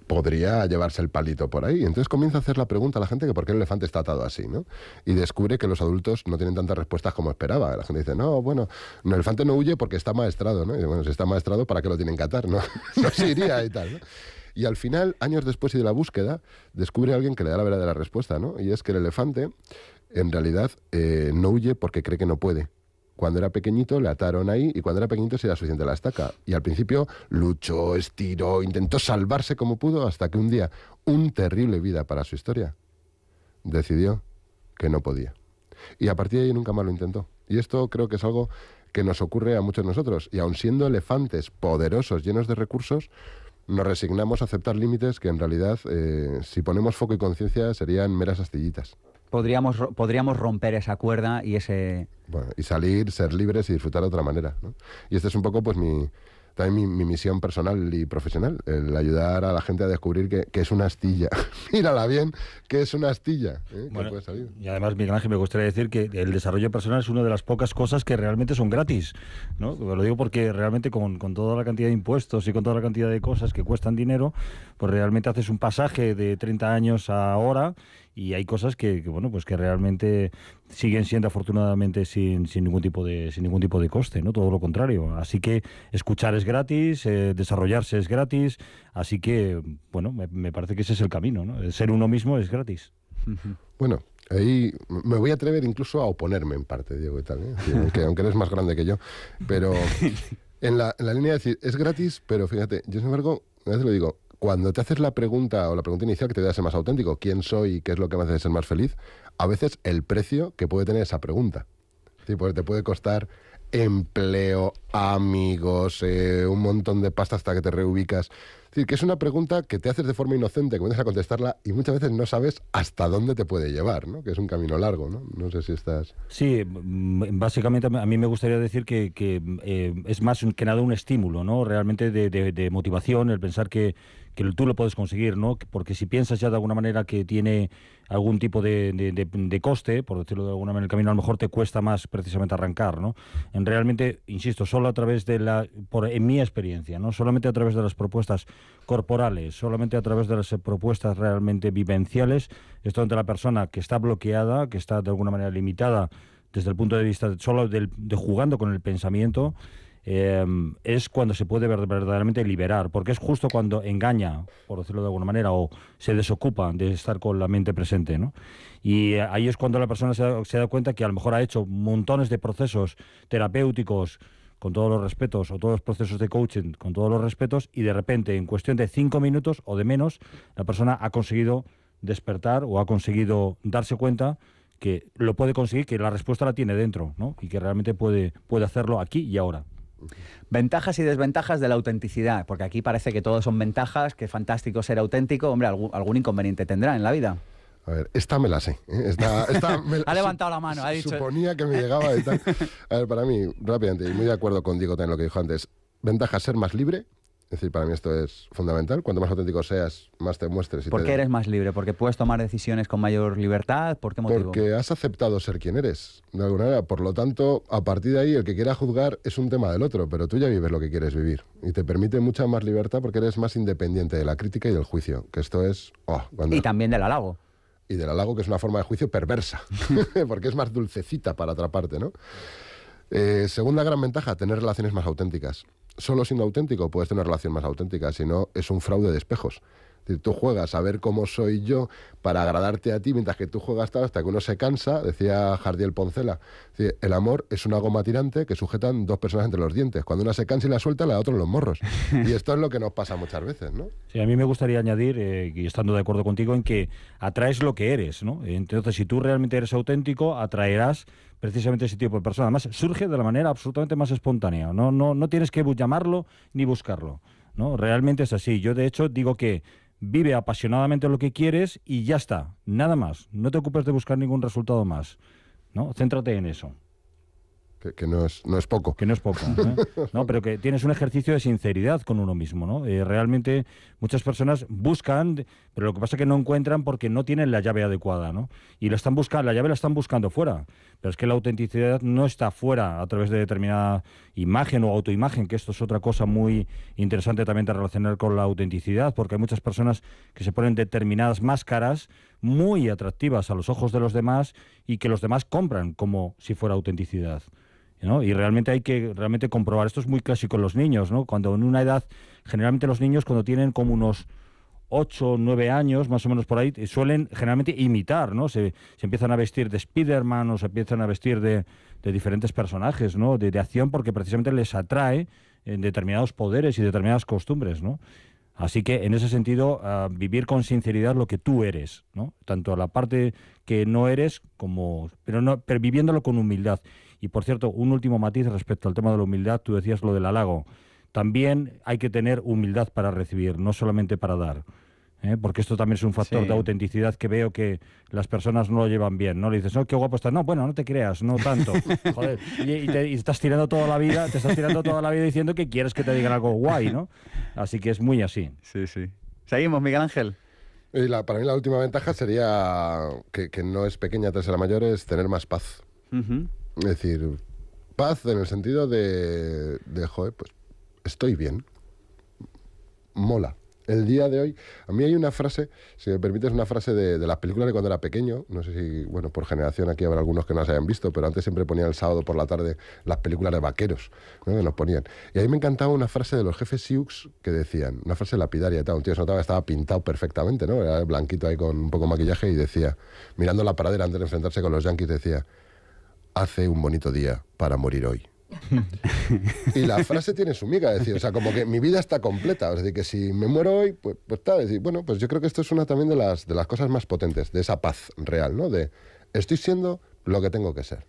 podría llevarse el palito por ahí. Entonces comienza a hacer la pregunta a la gente que por qué el elefante está atado así, ¿no? Y descubre que los adultos no tienen tantas respuestas como esperaba. La gente dice, no, bueno, el elefante no huye porque está maestrado, ¿no? Y bueno, si está maestrado, ¿para qué lo tienen que atar? No, no se iría y tal, ¿no? Y al final, años después de la búsqueda, descubre a alguien que le da la verdadera respuesta, ¿no? Y es que el elefante, en realidad, eh, no huye porque cree que no puede. Cuando era pequeñito le ataron ahí y cuando era pequeñito se era suficiente la estaca. Y al principio luchó, estiró, intentó salvarse como pudo hasta que un día, un terrible vida para su historia, decidió que no podía. Y a partir de ahí nunca más lo intentó. Y esto creo que es algo que nos ocurre a muchos de nosotros. Y aun siendo elefantes poderosos, llenos de recursos, nos resignamos a aceptar límites que en realidad, eh, si ponemos foco y conciencia, serían meras astillitas. Podríamos, podríamos romper esa cuerda y ese... Bueno, y salir, ser libres y disfrutar de otra manera, ¿no? Y esta es un poco pues mi, también mi, mi misión personal y profesional, el ayudar a la gente a descubrir que, que es una astilla. Mírala bien, que es una astilla, ¿eh? Bueno, que puede salir. Y además, Miguel Ángel, me gustaría decir que el desarrollo personal es una de las pocas cosas que realmente son gratis, ¿no? Lo digo porque realmente con, con toda la cantidad de impuestos y con toda la cantidad de cosas que cuestan dinero, pues realmente haces un pasaje de treinta años a ahora. Y hay cosas que, que bueno, pues que realmente siguen siendo afortunadamente sin, sin ningún tipo de sin ningún tipo de coste, ¿no? Todo lo contrario. Así que escuchar es gratis, eh, desarrollarse es gratis, así que bueno, me, me parece que ese es el camino, ¿no? Ser uno mismo es gratis. Uh-huh. Bueno, ahí me voy a atrever incluso a oponerme en parte, Diego y tal, ¿eh? Aunque, aunque eres más grande que yo, pero en la, en la línea de decir es gratis, pero fíjate, yo sin embargo, a veces lo digo. Cuando te haces la pregunta o la pregunta inicial que te da ser más auténtico, ¿quién soy y qué es lo que me hace ser más feliz? A veces el precio que puede tener esa pregunta. Sí, pues te puede costar empleo, amigos, eh, un montón de pasta hasta que te reubicas. Es decir, que es una pregunta que te haces de forma inocente, comienzas a contestarla y muchas veces no sabes hasta dónde te puede llevar, ¿no? Que es un camino largo, ¿no? No sé si estás... Sí, básicamente a mí me gustaría decir que, que eh, es más que nada un estímulo, ¿no? Realmente de, de, de motivación, el pensar que que tú lo puedes conseguir, ¿no? Porque si piensas ya de alguna manera que tiene algún tipo de, de, de, de coste, por decirlo de alguna manera, el camino a lo mejor te cuesta más precisamente arrancar, ¿no? En realmente, insisto, solo a través de la... Por, en mi experiencia, ¿no? Solamente a través de las propuestas corporales, solamente a través de las propuestas realmente vivenciales, es donde la persona que está bloqueada, que está de alguna manera limitada, desde el punto de vista solo del, de jugando con el pensamiento, eh, es cuando se puede verdaderamente liberar, porque es justo cuando engaña, por decirlo de alguna manera, o se desocupa de estar con la mente presente, ¿no? Y ahí es cuando la persona se da, se da cuenta que a lo mejor ha hecho montones de procesos terapéuticos, con todos los respetos, o todos los procesos de coaching, con todos los respetos, y de repente, en cuestión de cinco minutos o de menos, la persona ha conseguido despertar o ha conseguido darse cuenta que lo puede conseguir, que la respuesta la tiene dentro, ¿no? Y que realmente puede, puede hacerlo aquí y ahora. Ventajas y desventajas de la autenticidad, porque aquí parece que todo son ventajas, que es fantástico ser auténtico. Hombre, algún, algún inconveniente tendrá en la vida. A ver, esta me la sé. ¿eh? Esta, esta me la, ha levantado la mano, ha dicho. Suponía que me llegaba de tal. A ver, para mí, rápidamente, y muy de acuerdo con Diego también lo que dijo antes, ventaja, ser más libre. Es decir, para mí esto es fundamental. Cuanto más auténtico seas, más te muestres. Y ¿Por te... qué eres más libre? ¿Porque puedes tomar decisiones con mayor libertad? ¿Por qué motivo? Porque has aceptado ser quien eres, de alguna manera. Por lo tanto, a partir de ahí, el que quiera juzgar es un tema del otro, pero tú ya vives lo que quieres vivir. Y te permite mucha más libertad porque eres más independiente de la crítica y del juicio, que esto es... Oh, cuando... Y también del halago. Y del halago, que es una forma de juicio perversa, porque es más dulcecita para atraparte, ¿no? Eh, segunda gran ventaja, tener relaciones más auténticas. Solo siendo auténtico puedes tener una relación más auténtica, si no es un fraude de espejos. Es decir, tú juegas a ver cómo soy yo para agradarte a ti, mientras que tú juegas tal hasta que uno se cansa, decía Jardiel Poncela. Es decir, el amor es una goma tirante que sujetan dos personas entre los dientes. Cuando una se cansa y la suelta, la otra en los morros. Y esto es lo que nos pasa muchas veces, ¿no? Sí, a mí me gustaría añadir, eh, y estando de acuerdo contigo, en que atraes lo que eres, ¿no? Entonces, si tú realmente eres auténtico, atraerás precisamente ese tipo de persona. Además, surge de la manera absolutamente más espontánea. No, no, no tienes que llamarlo ni buscarlo, ¿no? Realmente es así. Yo, de hecho, digo que vive apasionadamente lo que quieres y ya está. Nada más. No te ocupes de buscar ningún resultado más, ¿no? Céntrate en eso. Que, que no es, no es poco. Que no es poco, ¿eh? No, pero que tienes un ejercicio de sinceridad con uno mismo, ¿no? Eh, realmente muchas personas buscan, pero lo que pasa es que no encuentran porque no tienen la llave adecuada, ¿no? Y lo están buscando, la llave la están buscando fuera. Pero es que la autenticidad no está fuera a través de determinada imagen o autoimagen, que esto es otra cosa muy interesante también de relacionar con la autenticidad, porque hay muchas personas que se ponen determinadas máscaras muy atractivas a los ojos de los demás y que los demás compran como si fuera autenticidad, ¿no? Y realmente hay que realmente comprobar. Esto es muy clásico en los niños, ¿no? Cuando en una edad, generalmente los niños cuando tienen como unos ocho o nueve años, más o menos por ahí, suelen generalmente imitar, ¿no? Se, se empiezan a vestir de Spiderman o se empiezan a vestir de, de diferentes personajes, ¿no? De, de acción, porque precisamente les atrae en determinados poderes y determinadas costumbres, ¿no? Así que, en ese sentido, uh, vivir con sinceridad lo que tú eres, ¿no? Tanto la parte que no eres como... Pero, no, pero viviéndolo con humildad. Y, por cierto, un último matiz respecto al tema de la humildad. Tú decías lo del halago. También hay que tener humildad para recibir, no solamente para dar, ¿eh? Porque esto también es un factor, sí, de autenticidad que veo que las personas no lo llevan bien, ¿no? Le dices, no, qué guapo estás. No, bueno, no te creas, no tanto. Joder, y, y, te, y estás tirando toda la vida, te estás tirando toda la vida diciendo que quieres que te digan algo guay, ¿no? Así que es muy así. Sí, sí. Seguimos, Miguel Ángel. Y la, para mí la última ventaja sería, que, que no es pequeña, tras la mayor, es tener más paz. Uh-huh. Es decir, paz en el sentido de, de joder, pues estoy bien. Mola. El día de hoy, a mí hay una frase, si me permites, una frase de, de las películas de cuando era pequeño. No sé si, bueno, por generación aquí habrá algunos que no las hayan visto, pero antes siempre ponían el sábado por la tarde las películas de vaqueros, ¿no? Que nos ponían. Y a mí me encantaba una frase de los jefes Sioux que decían, una frase lapidaria y tal. Un tío se notaba que estaba pintado perfectamente, ¿no? Era blanquito ahí con un poco de maquillaje y decía, mirando la pradera antes de enfrentarse con los yanquis, decía, hace un bonito día para morir hoy. Y la frase tiene su miga, es decir, o sea, como que mi vida está completa, es decir, que si me muero hoy, pues, pues tal, es decir, bueno, pues yo creo que esto es una también de las, de las cosas más potentes, de esa paz real, ¿no? De estoy siendo lo que tengo que ser.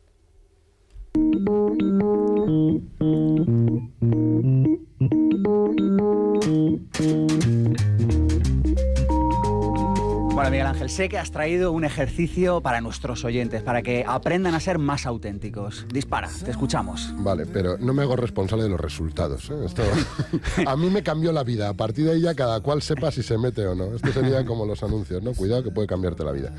Bueno, Miguel Ángel, sé que has traído un ejercicio para nuestros oyentes, para que aprendan a ser más auténticos. Dispara, te escuchamos. Vale, pero no me hago responsable de los resultados, ¿eh? Esto, a mí me cambió la vida. A partir de ahí ya cada cual sepa si se mete o no. Esto sería como los anuncios, ¿no? Cuidado que puede cambiarte la vida.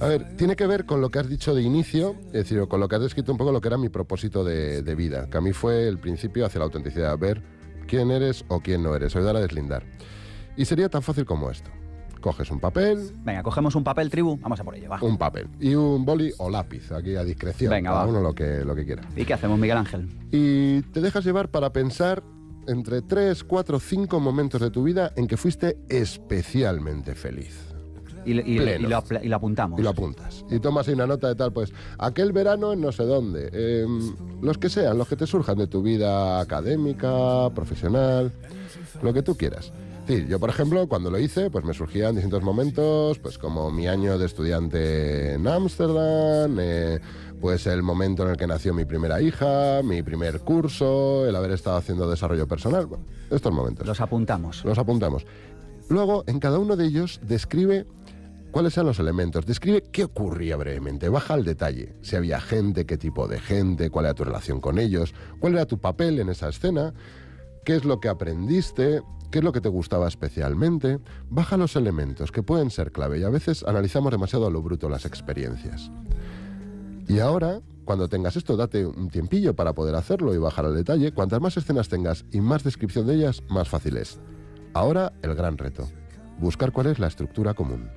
A ver, tiene que ver con lo que has dicho de inicio, es decir, con lo que has descrito un poco lo que era mi propósito de, de vida, que a mí fue el principio hacia la autenticidad, ver quién eres o quién no eres, ayudar a deslindar. Y sería tan fácil como esto. Coges un papel. Venga, cogemos un papel, tribu. Vamos a por ello, va. Un papel. Y un boli o lápiz, aquí a discreción. Venga, cada va. uno lo que, lo que quiera. ¿Y qué hacemos, Miguel Ángel? Y te dejas llevar para pensar entre tres, cuatro, cinco momentos de tu vida en que fuiste especialmente feliz. Y, y, y, lo, y lo apuntamos. Y lo apuntas. Y tomas ahí una nota de tal, pues, aquel verano en no sé dónde. Eh, los que sean, los que te surjan de tu vida académica, profesional, lo que tú quieras. Sí, yo, por ejemplo, cuando lo hice, pues me surgían distintos momentos, pues como mi año de estudiante en Ámsterdam, eh, pues el momento en el que nació mi primera hija, mi primer curso, el haber estado haciendo desarrollo personal. Bueno, estos momentos. Los apuntamos. Los apuntamos. Luego, en cada uno de ellos, describe cuáles eran los elementos. Describe qué ocurría brevemente, baja al detalle. Si había gente, qué tipo de gente, cuál era tu relación con ellos, cuál era tu papel en esa escena, qué es lo que aprendiste, qué es lo que te gustaba especialmente. Baja los elementos, que pueden ser clave, y a veces analizamos demasiado a lo bruto las experiencias. Y ahora, cuando tengas esto, date un tiempillo para poder hacerlo y bajar al detalle. Cuantas más escenas tengas y más descripción de ellas, más fácil es. Ahora, el gran reto, buscar cuál es la estructura común.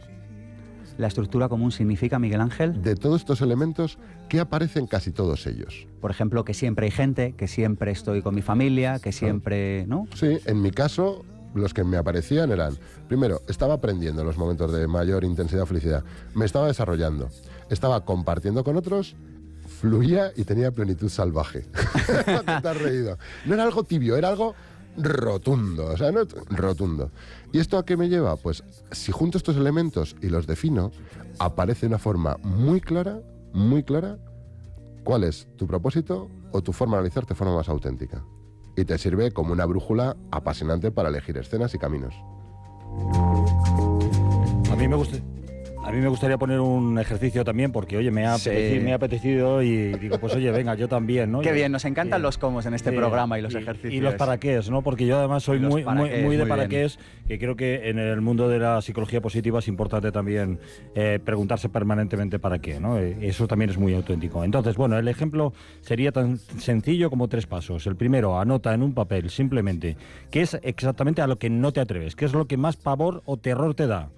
La estructura común significa, Miguel Ángel, de todos estos elementos que aparecen casi todos ellos. Por ejemplo, que siempre hay gente, que siempre estoy con mi familia, que siempre, ¿no? Sí, en mi caso, los que me aparecían eran, primero, estaba aprendiendo en los momentos de mayor intensidad o felicidad, me estaba desarrollando, estaba compartiendo con otros, fluía y tenía plenitud salvaje. Te has reído. No era algo tibio, era algo rotundo, o sea, no, rotundo. ¿Y esto a qué me lleva? Pues si junto estos elementos y los defino, aparece una forma muy clara, muy clara, cuál es tu propósito o tu forma de analizarte de forma más auténtica. Y te sirve como una brújula apasionante para elegir escenas y caminos. A mí me gusta. A mí me gustaría poner un ejercicio también, porque, oye, me ha, sí. apetecido, me ha apetecido y digo, pues, oye, venga, yo también, ¿no? Qué bien, nos encantan sí. los cómos en este sí. programa y los y, ejercicios. Y los paraqués, ¿no? Porque yo además soy muy, muy, muy de paraqués, que creo que en el mundo de la psicología positiva es importante también eh, preguntarse permanentemente para qué, ¿no? Eso también es muy auténtico. Entonces, bueno, el ejemplo sería tan sencillo como tres pasos. El primero, anota en un papel, simplemente, qué es exactamente a lo que no te atreves, qué es lo que más pavor o terror te da.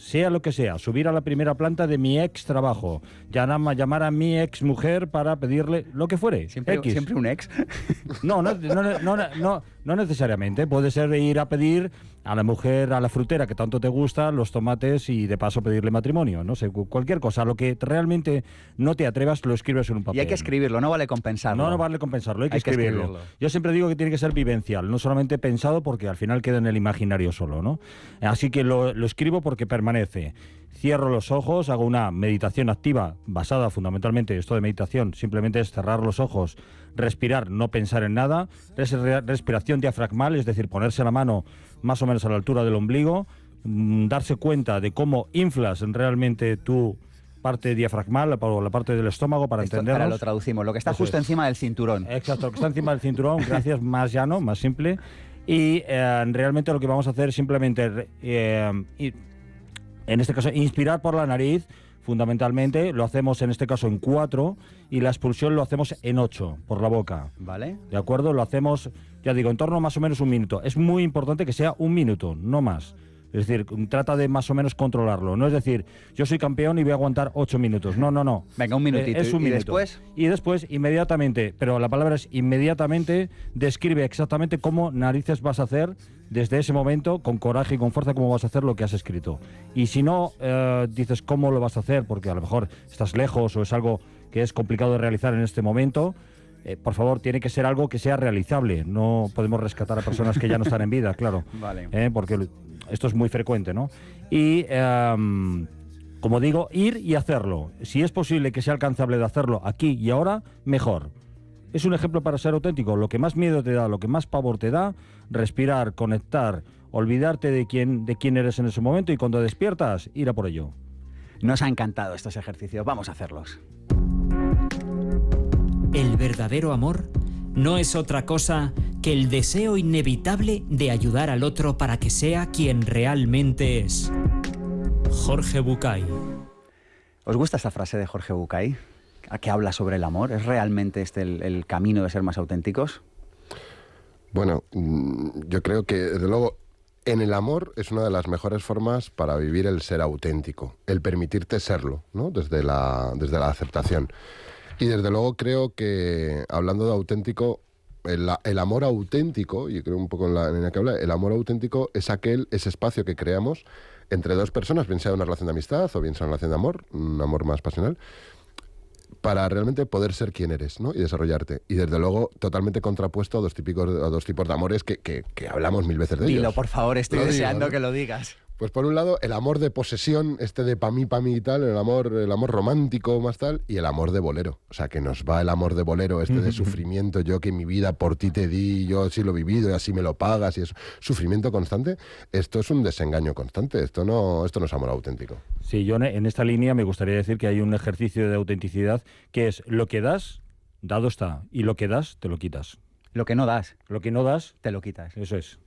Sea lo que sea, subir a la primera planta de mi ex trabajo, llamar a mi ex mujer para pedirle lo que fuere. Siempre, X. siempre un ex. No no, no, no, no, no, no necesariamente. Puede ser ir a pedir a la mujer, a la frutera que tanto te gusta, los tomates y de paso pedirle matrimonio, no sé, cualquier cosa. Lo que realmente no te atrevas lo escribes en un papel. Y hay que escribirlo, no vale compensarlo. No, no vale compensarlo, hay que, hay que escribirlo. escribirlo. Yo siempre digo que tiene que ser vivencial, no solamente pensado, porque al final queda en el imaginario solo, ¿no? Así que lo, lo escribo porque permanece. Cierro los ojos, hago una meditación activa basada fundamentalmente, esto de meditación simplemente es cerrar los ojos, respirar, no pensar en nada, respiración diafragmal, es decir, ponerse la mano más o menos a la altura del ombligo, darse cuenta de cómo inflas realmente tu parte diafragmal o la parte del estómago para entenderlo. Ahora lo traducimos, lo que está Eso justo es. encima del cinturón. Exacto, lo que está encima del cinturón, gracias, más llano, más simple. Y eh, realmente lo que vamos a hacer es simplemente, eh, ir, en este caso, inspirar por la nariz, fundamentalmente, lo hacemos en este caso en cuatro y la expulsión lo hacemos en ocho, por la boca. ¿Vale? ¿De acuerdo? Lo hacemos, ya digo, en torno más o menos un minuto. Es muy importante que sea un minuto, no más. Es decir, trata de más o menos controlarlo. No es decir, yo soy campeón y voy a aguantar ocho minutos. No, no, no. Venga, un minutito. Eh, es un ¿Y minuto. después? Y después, inmediatamente, pero la palabra es inmediatamente, describe exactamente cómo narices vas a hacer desde ese momento, con coraje y con fuerza, cómo vas a hacer lo que has escrito. Y si no, eh, dices cómo lo vas a hacer, porque a lo mejor estás lejos o es algo que es complicado de realizar en este momento, eh, por favor, tiene que ser algo que sea realizable. No podemos rescatar a personas que ya no están en vida, claro. Vale. Eh, porque esto es muy frecuente, ¿no? Y, um, como digo, ir y hacerlo. Si es posible que sea alcanzable de hacerlo aquí y ahora, mejor. Es un ejemplo para ser auténtico. Lo que más miedo te da, lo que más pavor te da, respirar, conectar, olvidarte de quién, de quién eres en ese momento y cuando despiertas, ir a por ello. Nos ha encantado estos ejercicios. Vamos a hacerlos. El verdadero amor no es otra cosa que el deseo inevitable de ayudar al otro para que sea quien realmente es. Jorge Bucay. ¿Os gusta esta frase de Jorge Bucay? ¿A qué habla sobre el amor? ¿Es realmente este el, el camino de ser más auténticos? Bueno, yo creo que, desde luego, En el amor es una de las mejores formas para vivir el ser auténtico, el permitirte serlo, ¿no? Desde la, desde la aceptación. Y desde luego creo que, hablando de auténtico, el, el amor auténtico, y creo un poco en la línea que habla, el amor auténtico es aquel, ese espacio que creamos entre dos personas, bien sea una relación de amistad o bien sea una relación de amor, un amor más pasional, para realmente poder ser quien eres, ¿no? Y desarrollarte. Y desde luego, totalmente contrapuesto a dos, típicos, a dos tipos de amores que, que, que hablamos mil veces de ellos. Dilo, por favor, estoy deseando que lo digas. Pues por un lado, el amor de posesión, este de pa' mí, pa' mí y tal, el amor, el amor romántico más tal, y el amor de bolero. O sea, que nos va el amor de bolero, este de sufrimiento, yo que mi vida por ti te di, yo así lo he vivido y así me lo pagas, y es sufrimiento constante. Esto es un desengaño constante, esto no, esto no es amor auténtico. Sí, yo en esta línea me gustaría decir que hay un ejercicio de autenticidad que es lo que das, dado está, y lo que das, te lo quitas. Lo que no das. Lo que no das, te lo quitas. Eso es.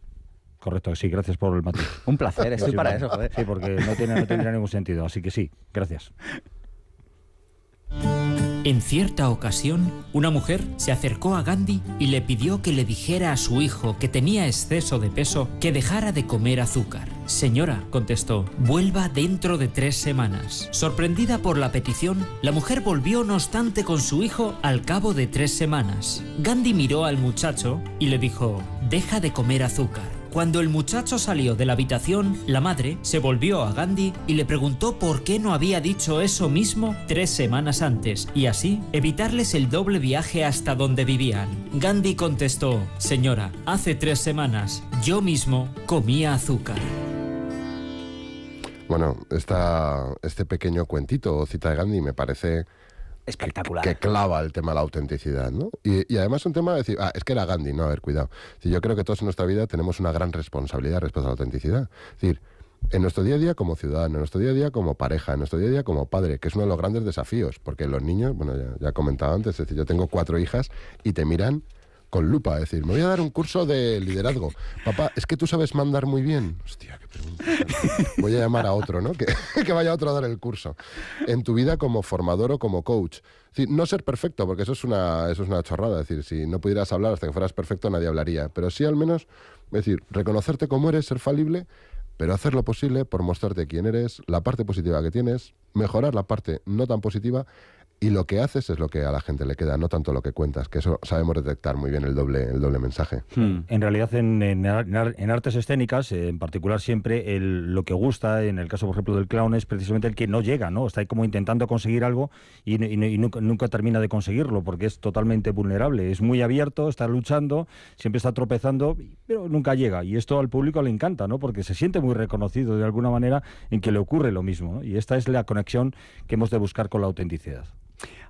Correcto, sí, gracias por el matiz. Un placer, estoy sí, para eso, joder. Sí, porque no, tiene, no tendría ningún sentido, así que sí, gracias. En cierta ocasión, una mujer se acercó a Gandhi y le pidió que le dijera a su hijo, que tenía exceso de peso, que dejara de comer azúcar. «Señora», contestó, «vuelva dentro de tres semanas». Sorprendida por la petición, la mujer volvió no obstante con su hijo al cabo de tres semanas. Gandhi miró al muchacho y le dijo, «Deja de comer azúcar». Cuando el muchacho salió de la habitación, la madre se volvió a Gandhi y le preguntó por qué no había dicho eso mismo tres semanas antes, y así evitarles el doble viaje hasta donde vivían. Gandhi contestó, «Señora, hace tres semanas yo mismo comía azúcar». Bueno, esta, este pequeño cuentito o cita de Gandhi me parece... espectacular. Que, que clava el tema de la autenticidad, ¿no? Y, y además un tema de decir, ah, es que era Gandhi, no, a ver, cuidado. Si yo creo que todos en nuestra vida tenemos una gran responsabilidad respecto a la autenticidad. Es decir, en nuestro día a día como ciudadano, en nuestro día a día como pareja, en nuestro día a día como padre, que es uno de los grandes desafíos, porque los niños, bueno, ya, ya he comentado antes, es decir, yo tengo cuatro hijas y te miran con lupa, es decir, me voy a dar un curso de liderazgo. Papá, es que tú sabes mandar muy bien. Hostia, qué pregunta. Voy a llamar a otro, ¿no? Que, que vaya otro a dar el curso. En tu vida como formador o como coach. Es decir, no ser perfecto, porque eso es una, eso es una chorrada. Es decir, si no pudieras hablar hasta que fueras perfecto, nadie hablaría. Pero sí, al menos, es decir, reconocerte como eres, ser falible, pero hacer lo posible por mostrarte quién eres, la parte positiva que tienes, mejorar la parte no tan positiva. Y lo que haces es lo que a la gente le queda, no tanto lo que cuentas, que eso sabemos detectar muy bien el doble, el doble mensaje. Hmm. En realidad, en, en, en artes escénicas, en particular siempre, el, lo que gusta, en el caso, por ejemplo, del clown, es precisamente el que no llega, ¿no? Está ahí como intentando conseguir algo y, y, y nunca, nunca termina de conseguirlo, porque es totalmente vulnerable. Es muy abierto, está luchando, siempre está tropezando, pero nunca llega. Y esto al público le encanta, ¿no? Porque se siente muy reconocido de alguna manera en que le ocurre lo mismo, ¿no? Y esta es la conexión que hemos de buscar con la autenticidad.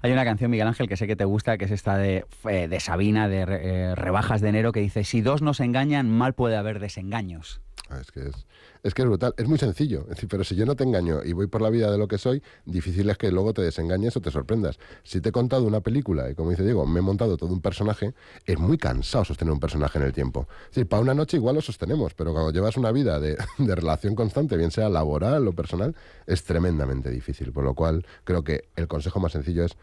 Hay una canción, Miguel Ángel, que sé que te gusta, que es esta de, eh, de Sabina, de eh, Rebajas de Enero, que dice, si dos nos engañan, mal puede haber desengaños. Ah, es que es, es que es brutal, es muy sencillo, es decir, pero si yo no te engaño y voy por la vida de lo que soy, difícil es que luego te desengañes o te sorprendas. Si te he contado una película y, como dice Diego, me he montado todo un personaje, es muy cansado sostener un personaje en el tiempo. Es decir, para una noche igual lo sostenemos, pero cuando llevas una vida de, de relación constante, bien sea laboral o personal, es tremendamente difícil, por lo cual creo que el consejo más sencillo es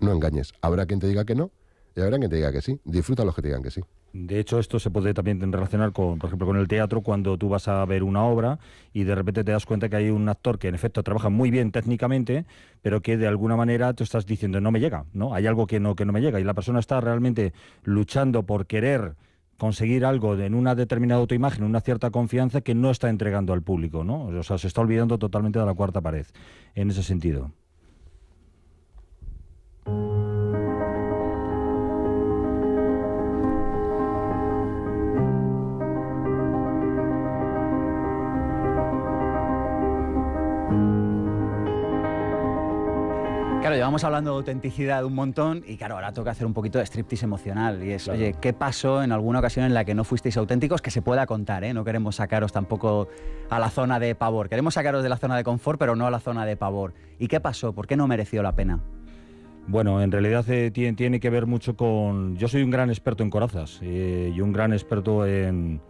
no engañes. Habrá quien te diga que no y habrá quien te diga que sí. Disfruta los que te digan que sí. De hecho, esto se puede también relacionar, con, por ejemplo, con el teatro, cuando tú vas a ver una obra y de repente te das cuenta que hay un actor que, en efecto, trabaja muy bien técnicamente, pero que, de alguna manera, tú estás diciendo, no me llega, ¿no? Hay algo que no, que no me llega. Y la persona está realmente luchando por querer conseguir algo en una determinada autoimagen, una cierta confianza que no está entregando al público, ¿no? O sea, se está olvidando totalmente de la cuarta pared, en ese sentido. Claro, llevamos hablando de autenticidad un montón y, claro, ahora toca hacer un poquito de striptease emocional. Y es, claro, oye, ¿qué pasó en alguna ocasión en la que no fuisteis auténticos? Que se pueda contar, ¿eh? No queremos sacaros tampoco a la zona de pavor. Queremos sacaros de la zona de confort, pero no a la zona de pavor. ¿Y qué pasó? ¿Por qué no mereció la pena? Bueno, en realidad eh, tiene, tiene que ver mucho con... Yo soy un gran experto en corazas eh, y un gran experto en...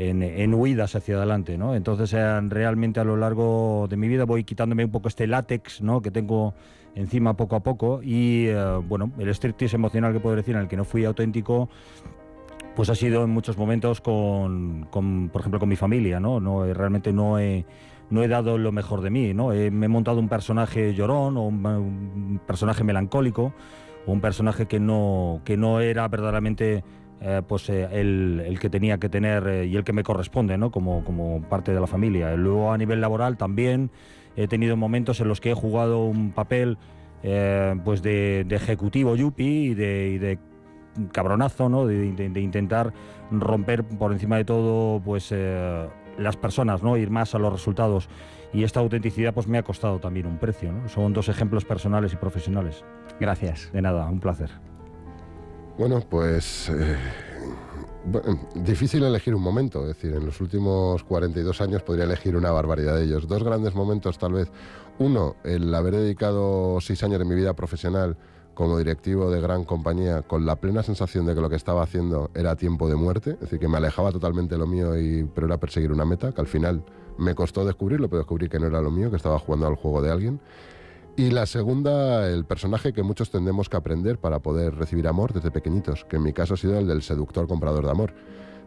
En, en huidas hacia adelante, ¿no? Entonces, realmente a lo largo de mi vida voy quitándome un poco este látex, ¿no?, que tengo encima poco a poco y, uh, bueno, el striptease emocional que puedo decir en el que no fui auténtico, pues ha sido en muchos momentos con, con por ejemplo, con mi familia, ¿no? No realmente no he, no he dado lo mejor de mí, ¿no? He, me he montado un personaje llorón o un, un personaje melancólico o un personaje que no, que no era verdaderamente eh, pues, eh, el, el que tenía que tener eh, y el que me corresponde, ¿no? Como, como parte de la familia. Luego, a nivel laboral, también he tenido momentos en los que he jugado un papel eh, pues de, de ejecutivo yuppie y de... Y de cabronazo, ¿no? De, de, de intentar romper por encima de todo, pues eh, las personas, ¿no? Ir más a los resultados, y esta autenticidad pues me ha costado también un precio, ¿no? Son dos ejemplos personales y profesionales. Gracias. De nada, un placer. Bueno, pues eh, bueno, difícil elegir un momento, es decir, en los últimos cuarenta y dos años podría elegir una barbaridad de ellos. Dos grandes momentos, tal vez. Uno, el haber dedicado seis años de mi vida profesional como directivo de gran compañía, con la plena sensación de que lo que estaba haciendo era tiempo de muerte, es decir, que me alejaba totalmente de lo mío, y, pero era perseguir una meta, que al final me costó descubrirlo, pero descubrí que no era lo mío, que estaba jugando al juego de alguien. Y la segunda, el personaje que muchos tendemos que aprender para poder recibir amor desde pequeñitos, que en mi caso ha sido el del seductor comprador de amor.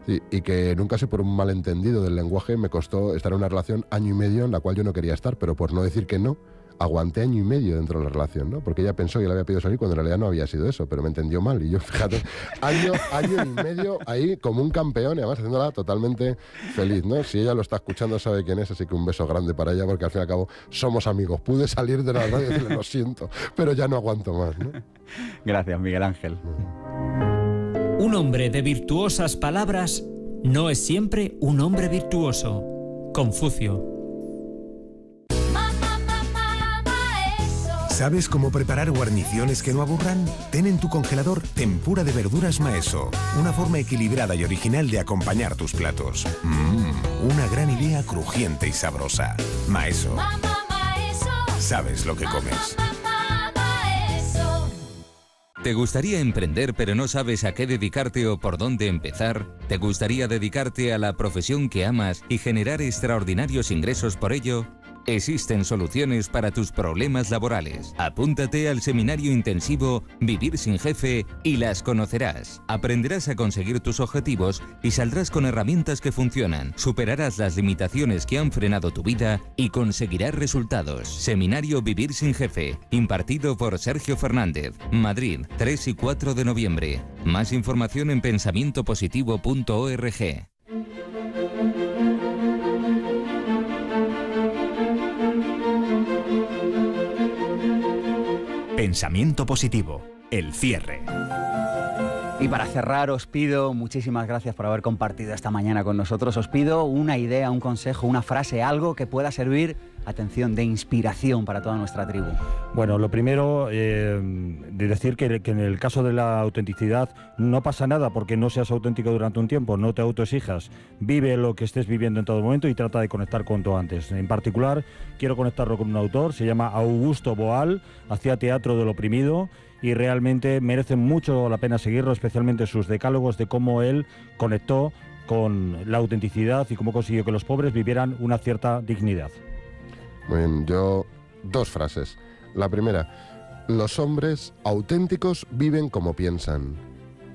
Sí, y que nunca sé, por un malentendido del lenguaje, me costó estar en una relación año y medio en la cual yo no quería estar, pero por no decir que no, aguanté año y medio dentro de la relación, ¿no? Porque ella pensó que le había pedido salir cuando en realidad no había sido eso, pero me entendió mal. Y yo, fíjate, año, año y medio ahí como un campeón, y además haciéndola totalmente feliz, ¿no? Si ella lo está escuchando, sabe quién es, así que un beso grande para ella, porque al fin y al cabo somos amigos. Pude salir de la radio y decirle, lo siento, pero ya no aguanto más, ¿no? Gracias, Miguel Ángel. Un hombre de virtuosas palabras no es siempre un hombre virtuoso. Confucio. ¿Sabes cómo preparar guarniciones que no aburran? Ten en tu congelador tempura de verduras Maeso, una forma equilibrada y original de acompañar tus platos. Mmm, una gran idea crujiente y sabrosa. Maeso. Sabes lo que comes. ¿Te gustaría emprender pero no sabes a qué dedicarte o por dónde empezar? ¿Te gustaría dedicarte a la profesión que amas y generar extraordinarios ingresos por ello? Existen soluciones para tus problemas laborales. Apúntate al seminario intensivo Vivir sin Jefe y las conocerás. Aprenderás a conseguir tus objetivos y saldrás con herramientas que funcionan. Superarás las limitaciones que han frenado tu vida y conseguirás resultados. Seminario Vivir sin Jefe, impartido por Sergio Fernández, Madrid, tres y cuatro de noviembre. Más información en pensamiento positivo punto org. Pensamiento positivo, el cierre. Y para cerrar os pido, muchísimas gracias por haber compartido esta mañana con nosotros, os pido una idea, un consejo, una frase, algo que pueda servir, atención, de inspiración para toda nuestra tribu. Bueno, lo primero, eh, de decir que, que en el caso de la autenticidad no pasa nada porque no seas auténtico durante un tiempo, no te autoexijas, vive lo que estés viviendo en todo momento y trata de conectar cuanto antes. En particular, quiero conectarlo con un autor, se llama Augusto Boal, hacía teatro del oprimido, y realmente merece mucho la pena seguirlo, especialmente sus decálogos de cómo él conectó con la autenticidad y cómo consiguió que los pobres vivieran una cierta dignidad. Muy bien, yo dos frases. La primera, los hombres auténticos viven como piensan.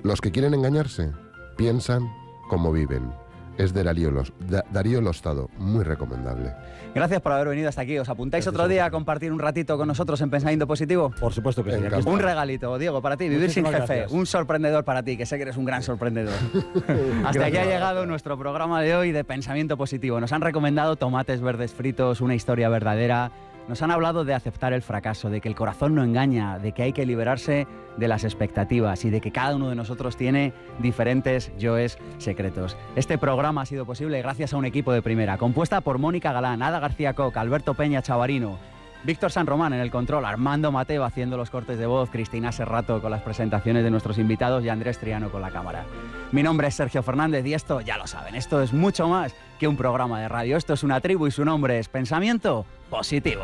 Los que quieren engañarse piensan como viven. Es de Darío, Los, da, Darío Lostado, muy recomendable. Gracias por haber venido hasta aquí. ¿Os apuntáis gracias otro día a compartir un ratito con nosotros en Pensamiento Positivo? Por supuesto que sí. Un regalito, Diego, para ti, Vivir Muchísimas sin Jefe. Gracias. Un sorprendedor para ti, que sé que eres un gran sorprendedor. Hasta gracias. Aquí ha llegado nuestro programa de hoy de Pensamiento Positivo. Nos han recomendado Tomates Verdes Fritos, una historia verdadera. Nos han hablado de aceptar el fracaso, de que el corazón no engaña, de que hay que liberarse de las expectativas y de que cada uno de nosotros tiene diferentes yoes secretos. Este programa ha sido posible gracias a un equipo de primera, compuesta por Mónica Galán, Ada García Coca, Alberto Peña Chavarino, Víctor San Román en el control, Armando Mateo haciendo los cortes de voz, Cristina Serrato con las presentaciones de nuestros invitados y Andrés Triano con la cámara. Mi nombre es Sergio Fernández y esto, ya lo saben, esto es mucho más que un programa de radio. Esto es una tribu y su nombre es Pensamiento Positivo.